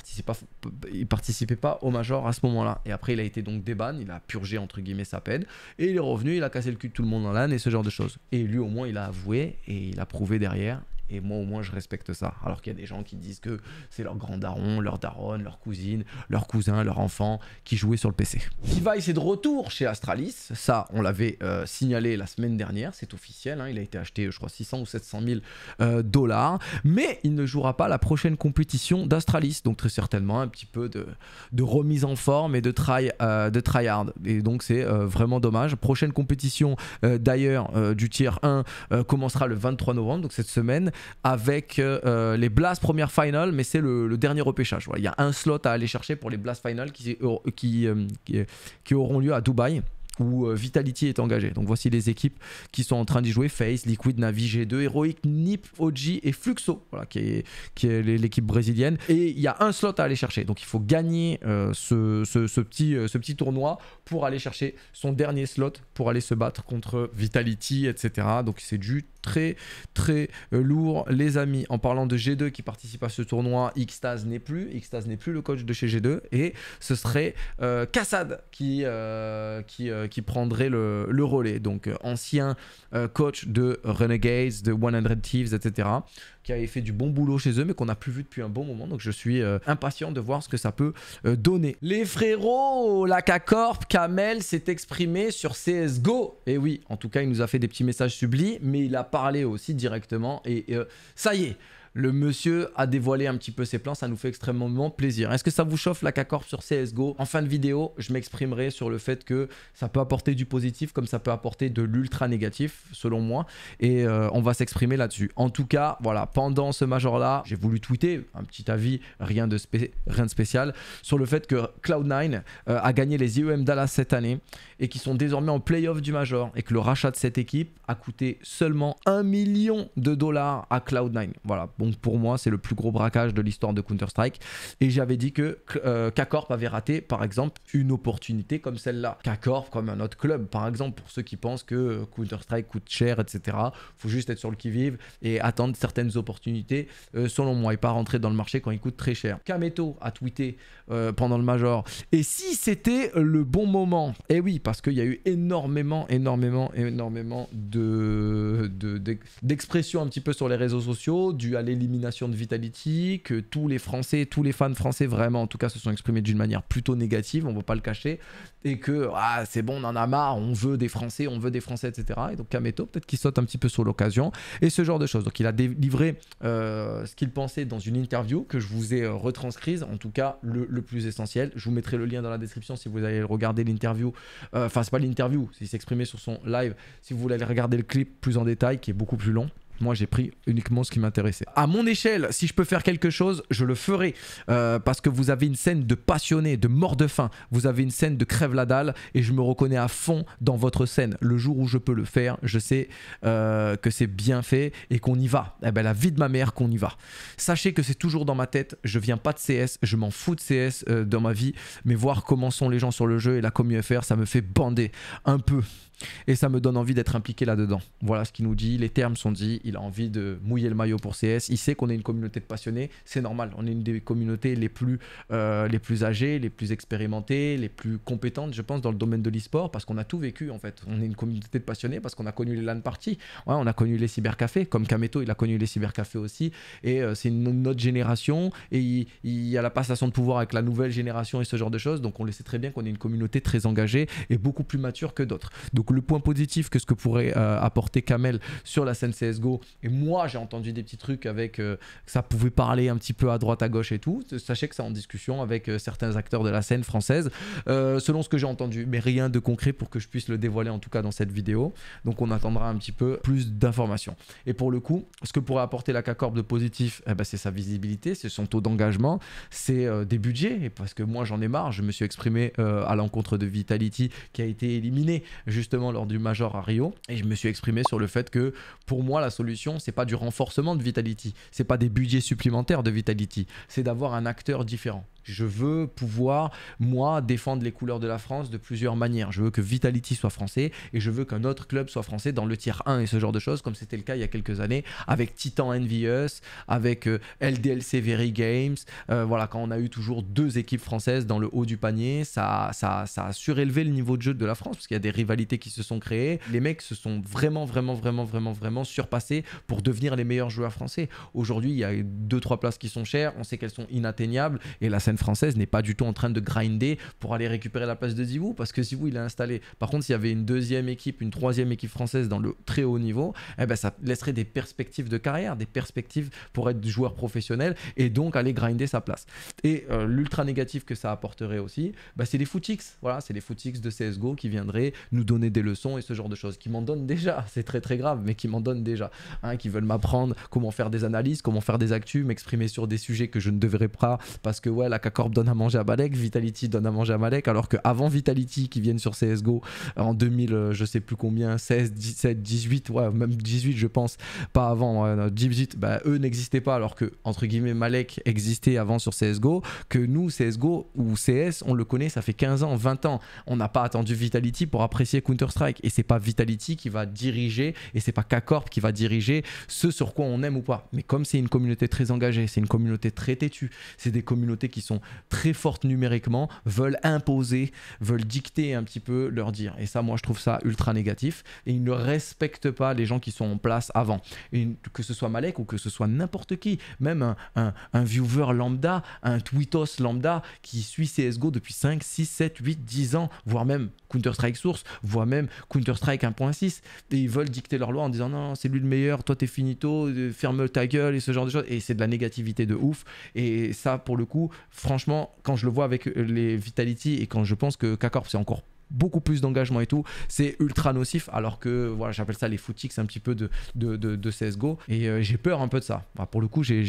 ne participait pas au Major à ce moment-là. Et après, il a été donc débanné, il a purgé entre guillemets sa peine. Et il est revenu, il a cassé le cul de tout le monde en LAN et ce genre de choses. Et lui au moins, il a avoué et il a prouvé derrière. Et moi, au moins, je respecte ça. Alors qu'il y a des gens qui disent que c'est leur grand daron, leur daronne, leur cousine, leur cousin, leur enfant qui jouait sur le P C. device est de retour chez Astralis. Ça, on l'avait euh, signalé la semaine dernière. C'est officiel. Hein. Il a été acheté, je crois, six cents ou sept cent mille euh, dollars. Mais il ne jouera pas la prochaine compétition d'Astralis. Donc, très certainement, un petit peu de, de remise en forme et de try, euh, de try hard. Et donc, c'est euh, vraiment dommage. Prochaine compétition, euh, d'ailleurs, euh, du tier un euh, commencera le vingt-trois novembre. Donc, cette semaine. Avec euh, les Blast Première Final, mais c'est le, le dernier repêchage. Voilà. Il y a un slot à aller chercher pour les Blast Final qui, qui, euh, qui, qui auront lieu à Dubaï, où euh, Vitality est engagé. Donc voici les équipes qui sont en train d'y jouer: Face, Liquid, Navi, G deux, Heroic, N I P, O G et Fluxo, voilà, qui est, qui est l'équipe brésilienne. Et il y a un slot à aller chercher. Donc il faut gagner euh, ce, ce, ce, petit, euh, ce petit tournoi pour aller chercher son dernier slot, pour aller se battre contre Vitality, et cetera. Donc c'est du très très euh, lourd, les amis. En parlant de G deux qui participe à ce tournoi, Xtaz n'est plus. Xtaz n'est plus le coach de chez G deux. Et ce serait euh, Kassad qui... Euh, qui euh, qui prendrait le, le relais, donc euh, ancien euh, coach de Renegades, de cent Thieves, et cetera, qui avait fait du bon boulot chez eux, mais qu'on n'a plus vu depuis un bon moment, donc je suis euh, impatient de voir ce que ça peut euh, donner. Les frérots, la Kcorp, Kamel s'est exprimé sur C S G O, et oui, en tout cas, il nous a fait des petits messages sublis, mais il a parlé aussi directement, et euh, ça y est, le monsieur a dévoilé un petit peu ses plans, ça nous fait extrêmement plaisir. Est-ce que ça vous chauffe la Kcorp sur C S G O? En fin de vidéo, je m'exprimerai sur le fait que ça peut apporter du positif comme ça peut apporter de l'ultra négatif, selon moi. Et euh, on va s'exprimer là-dessus. En tout cas, voilà, pendant ce major-là, j'ai voulu tweeter un petit avis, rien de, spé rien de spécial, sur le fait que Cloud neuf euh, a gagné les I E M Dallas cette année et qui sont désormais en play-off du major et que le rachat de cette équipe a coûté seulement un million de dollars à Cloud neuf. Voilà, bon. Donc pour moi, c'est le plus gros braquage de l'histoire de Counter-Strike. Et j'avais dit que euh, Kcorp avait raté, par exemple, une opportunité comme celle-là. Kcorp comme un autre club, par exemple, pour ceux qui pensent que Counter-Strike coûte cher, et cetera. Faut juste être sur le qui-vive et attendre certaines opportunités, euh, selon moi, et pas rentrer dans le marché quand il coûte très cher. Kameto a tweeté euh, pendant le Major. Et si c'était le bon moment? Eh oui, parce qu'il y a eu énormément, énormément, énormément de, de, de, d'expressions un petit peu sur les réseaux sociaux, dû à l'élimination de Vitality, que tous les Français, tous les fans français vraiment en tout cas se sont exprimés d'une manière plutôt négative, on ne va pas le cacher, et que ah, c'est bon, on en a marre, on veut des Français, on veut des Français, et cetera. Et donc Kameto, peut-être qu'il saute un petit peu sur l'occasion, et ce genre de choses. Donc il a délivré euh, ce qu'il pensait dans une interview que je vous ai euh, retranscrise, en tout cas le, le plus essentiel. Je vous mettrai le lien dans la description si vous allez regarder l'interview, enfin euh, c'est pas l'interview, il s'exprimait sur son live, si vous voulez aller regarder le clip plus en détail qui est beaucoup plus long. Moi, j'ai pris uniquement ce qui m'intéressait. À mon échelle, si je peux faire quelque chose, je le ferai. Euh, parce que vous avez une scène de passionnés, de mort de faim. Vous avez une scène de crève la dalle. Et je me reconnais à fond dans votre scène. Le jour où je peux le faire, je sais euh, que c'est bien fait et qu'on y va. Eh ben, la vie de ma mère, qu'on y va. Sachez que c'est toujours dans ma tête. Je viens pas de C S. Je m'en fous de C S euh, dans ma vie. Mais voir comment sont les gens sur le jeu et la commu F R, ça me fait bander un peu. Et ça me donne envie d'être impliqué là-dedans. Voilà ce qu'il nous dit, les termes sont dits, il a envie de mouiller le maillot pour C S, il sait qu'on est une communauté de passionnés, c'est normal, on est une des communautés les plus, euh, les plus âgées, les plus expérimentées, les plus compétentes, je pense, dans le domaine de l'e-sport, parce qu'on a tout vécu en fait. On est une communauté de passionnés parce qu'on a connu les LAN parties, ouais, on a connu les cybercafés, comme Kameto, il a connu les cybercafés aussi, et euh, c'est notre génération, et il, il y a la passation de pouvoir avec la nouvelle génération et ce genre de choses, donc on le sait très bien qu'on est une communauté très engagée et beaucoup plus mature que d'autres. Donc Donc le point positif que ce que pourrait euh, apporter Kamel sur la scène C S G O, et moi j'ai entendu des petits trucs avec euh, que ça pouvait parler un petit peu à droite à gauche et tout, sachez que c'est en discussion avec euh, certains acteurs de la scène française, euh, selon ce que j'ai entendu, mais rien de concret pour que je puisse le dévoiler en tout cas dans cette vidéo, donc on attendra un petit peu plus d'informations. Et pour le coup, ce que pourrait apporter la Kcorp de positif, eh ben, c'est sa visibilité, c'est son taux d'engagement, c'est euh, des budgets, et parce que moi j'en ai marre, je me suis exprimé euh, à l'encontre de Vitality qui a été éliminé justement lors du Major à Rio, et je me suis exprimé sur le fait que pour moi la solution c'est pas du renforcement de Vitality, c'est pas des budgets supplémentaires de Vitality, c'est d'avoir un acteur différent. Je veux pouvoir, moi, défendre les couleurs de la France de plusieurs manières. Je veux que Vitality soit français et je veux qu'un autre club soit français dans le tier un et ce genre de choses, comme c'était le cas il y a quelques années avec Titan Envious, avec euh, L D L C Very Games. Euh, voilà, quand on a eu toujours deux équipes françaises dans le haut du panier, ça, ça, ça a surélevé le niveau de jeu de la France parce qu'il y a des rivalités qui se sont créées. Les mecs se sont vraiment, vraiment, vraiment, vraiment, vraiment surpassés pour devenir les meilleurs joueurs français. Aujourd'hui, il y a deux trois places qui sont chères, on sait qu'elles sont inatteignables et la scène française n'est pas du tout en train de grinder pour aller récupérer la place de ZywOo, parce que ZywOo il est installé. Par contre, s'il y avait une deuxième équipe, une troisième équipe française dans le très haut niveau, eh ben, ça laisserait des perspectives de carrière, des perspectives pour être joueur professionnel et donc aller grinder sa place. Et euh, l'ultra négatif que ça apporterait aussi, bah, c'est les footix. Voilà, c'est les footix de C S G O qui viendraient nous donner des leçons et ce genre de choses, qui m'en donnent déjà, c'est très très grave, mais qui m'en donnent déjà, hein, qui veulent m'apprendre comment faire des analyses, comment faire des actus, m'exprimer sur des sujets que je ne devrais pas, parce que ouais, la Kcorp donne à manger à Malek, Vitality donne à manger à Malek, alors qu'avant Vitality qui viennent sur C S G O en deux mille, je sais plus combien, seize, dix-sept, dix-huit, ouais, même dix-huit je pense, pas avant, euh, dix-huit, bah, eux n'existaient pas alors que, entre guillemets, Malek existait avant sur C S G O, que nous, C S G O ou C S, on le connaît, ça fait quinze ans, vingt ans, on n'a pas attendu Vitality pour apprécier Counter-Strike, et c'est pas Vitality qui va diriger, et c'est pas Kcorp qui va diriger ce sur quoi on aime ou pas, mais comme c'est une communauté très engagée, c'est une communauté très têtue, c'est des communautés qui sont sont très fortes numériquement, veulent imposer, veulent dicter un petit peu leur dire. Et ça, moi, je trouve ça ultra négatif. Et ils ne respectent pas les gens qui sont en place avant. Et que ce soit Malek ou que ce soit n'importe qui, même un, un, un viewer lambda, un tweetos lambda qui suit C S G O depuis cinq, six, sept, huit, dix ans, voire même Counter-Strike Source, voire même Counter-Strike un point six. Et ils veulent dicter leur loi en disant non, c'est lui le meilleur, toi t'es finito, ferme ta gueule et ce genre de choses. Et c'est de la négativité de ouf. Et ça, pour le coup, franchement, quand je le vois avec les Vitality et quand je pense que Kcorp c'est encore beaucoup plus d'engagement et tout, c'est ultra nocif, alors que voilà, j'appelle ça les footix un petit peu de, de, de, de C S G O, et euh, j'ai peur un peu de ça. Bah, pour le coup, j'ai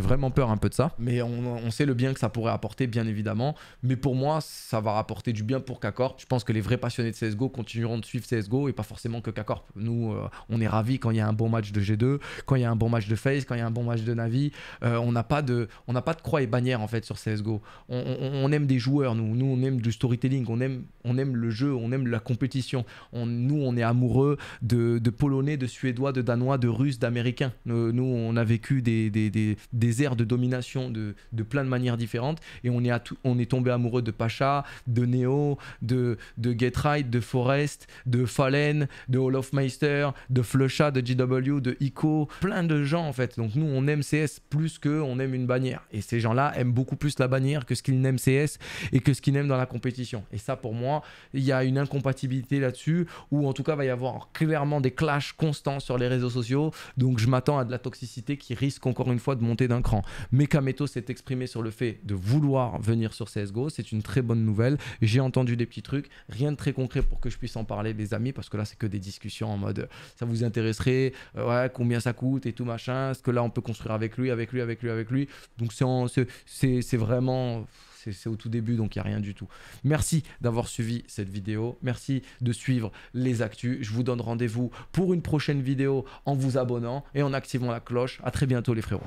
vraiment peur un peu de ça, mais on, on sait le bien que ça pourrait apporter, bien évidemment, mais pour moi ça va rapporter du bien pour Kcorp. Je pense que les vrais passionnés de C S G O continueront de suivre C S G O et pas forcément que Kcorp. Nous euh, on est ravis quand il y a un bon match de G deux, quand il y a un bon match de FaZe, quand il y a un bon match de Navi. euh, on n'a pas de on n'a pas de croix et bannière en fait sur C S G O. on, on, on aime des joueurs, nous nous on aime du storytelling, on aime, on aime le jeu, on aime la compétition. On, nous, on est amoureux de, de Polonais, de Suédois, de Danois, de Russes, d'Américains. Nous, nous, on a vécu des, des, des, des ères de domination de, de plein de manières différentes, et on est, à tout, on est tombé amoureux de Pacha, de Neo, de, de GeT_RiGhT, de Forest, de Fallen, de Olofmeister, de Flusha, de G W, de Ico, plein de gens en fait. Donc nous, on aime C S plus qu'on aime une bannière, et ces gens-là aiment beaucoup plus la bannière que ce qu'ils n'aiment C S et que ce qu'ils n'aiment dans la compétition. Et ça, pour moi, il y a une incompatibilité là-dessus, ou en tout cas va y avoir clairement des clashs constants sur les réseaux sociaux. Donc je m'attends à de la toxicité qui risque encore une fois de monter d'un cran. Mais Kameto s'est exprimé sur le fait de vouloir venir sur C S G O, c'est une très bonne nouvelle. J'ai entendu des petits trucs, rien de très concret pour que je puisse en parler les amis, parce que là c'est que des discussions en mode ça vous intéresserait, euh, ouais, combien ça coûte et tout machin, est-ce que là on peut construire avec lui, avec lui, avec lui, avec lui. Donc c'est vraiment... c'est au tout début, donc il n'y a rien du tout. Merci d'avoir suivi cette vidéo. Merci de suivre les actus. Je vous donne rendez-vous pour une prochaine vidéo en vous abonnant et en activant la cloche. À très bientôt les frérots.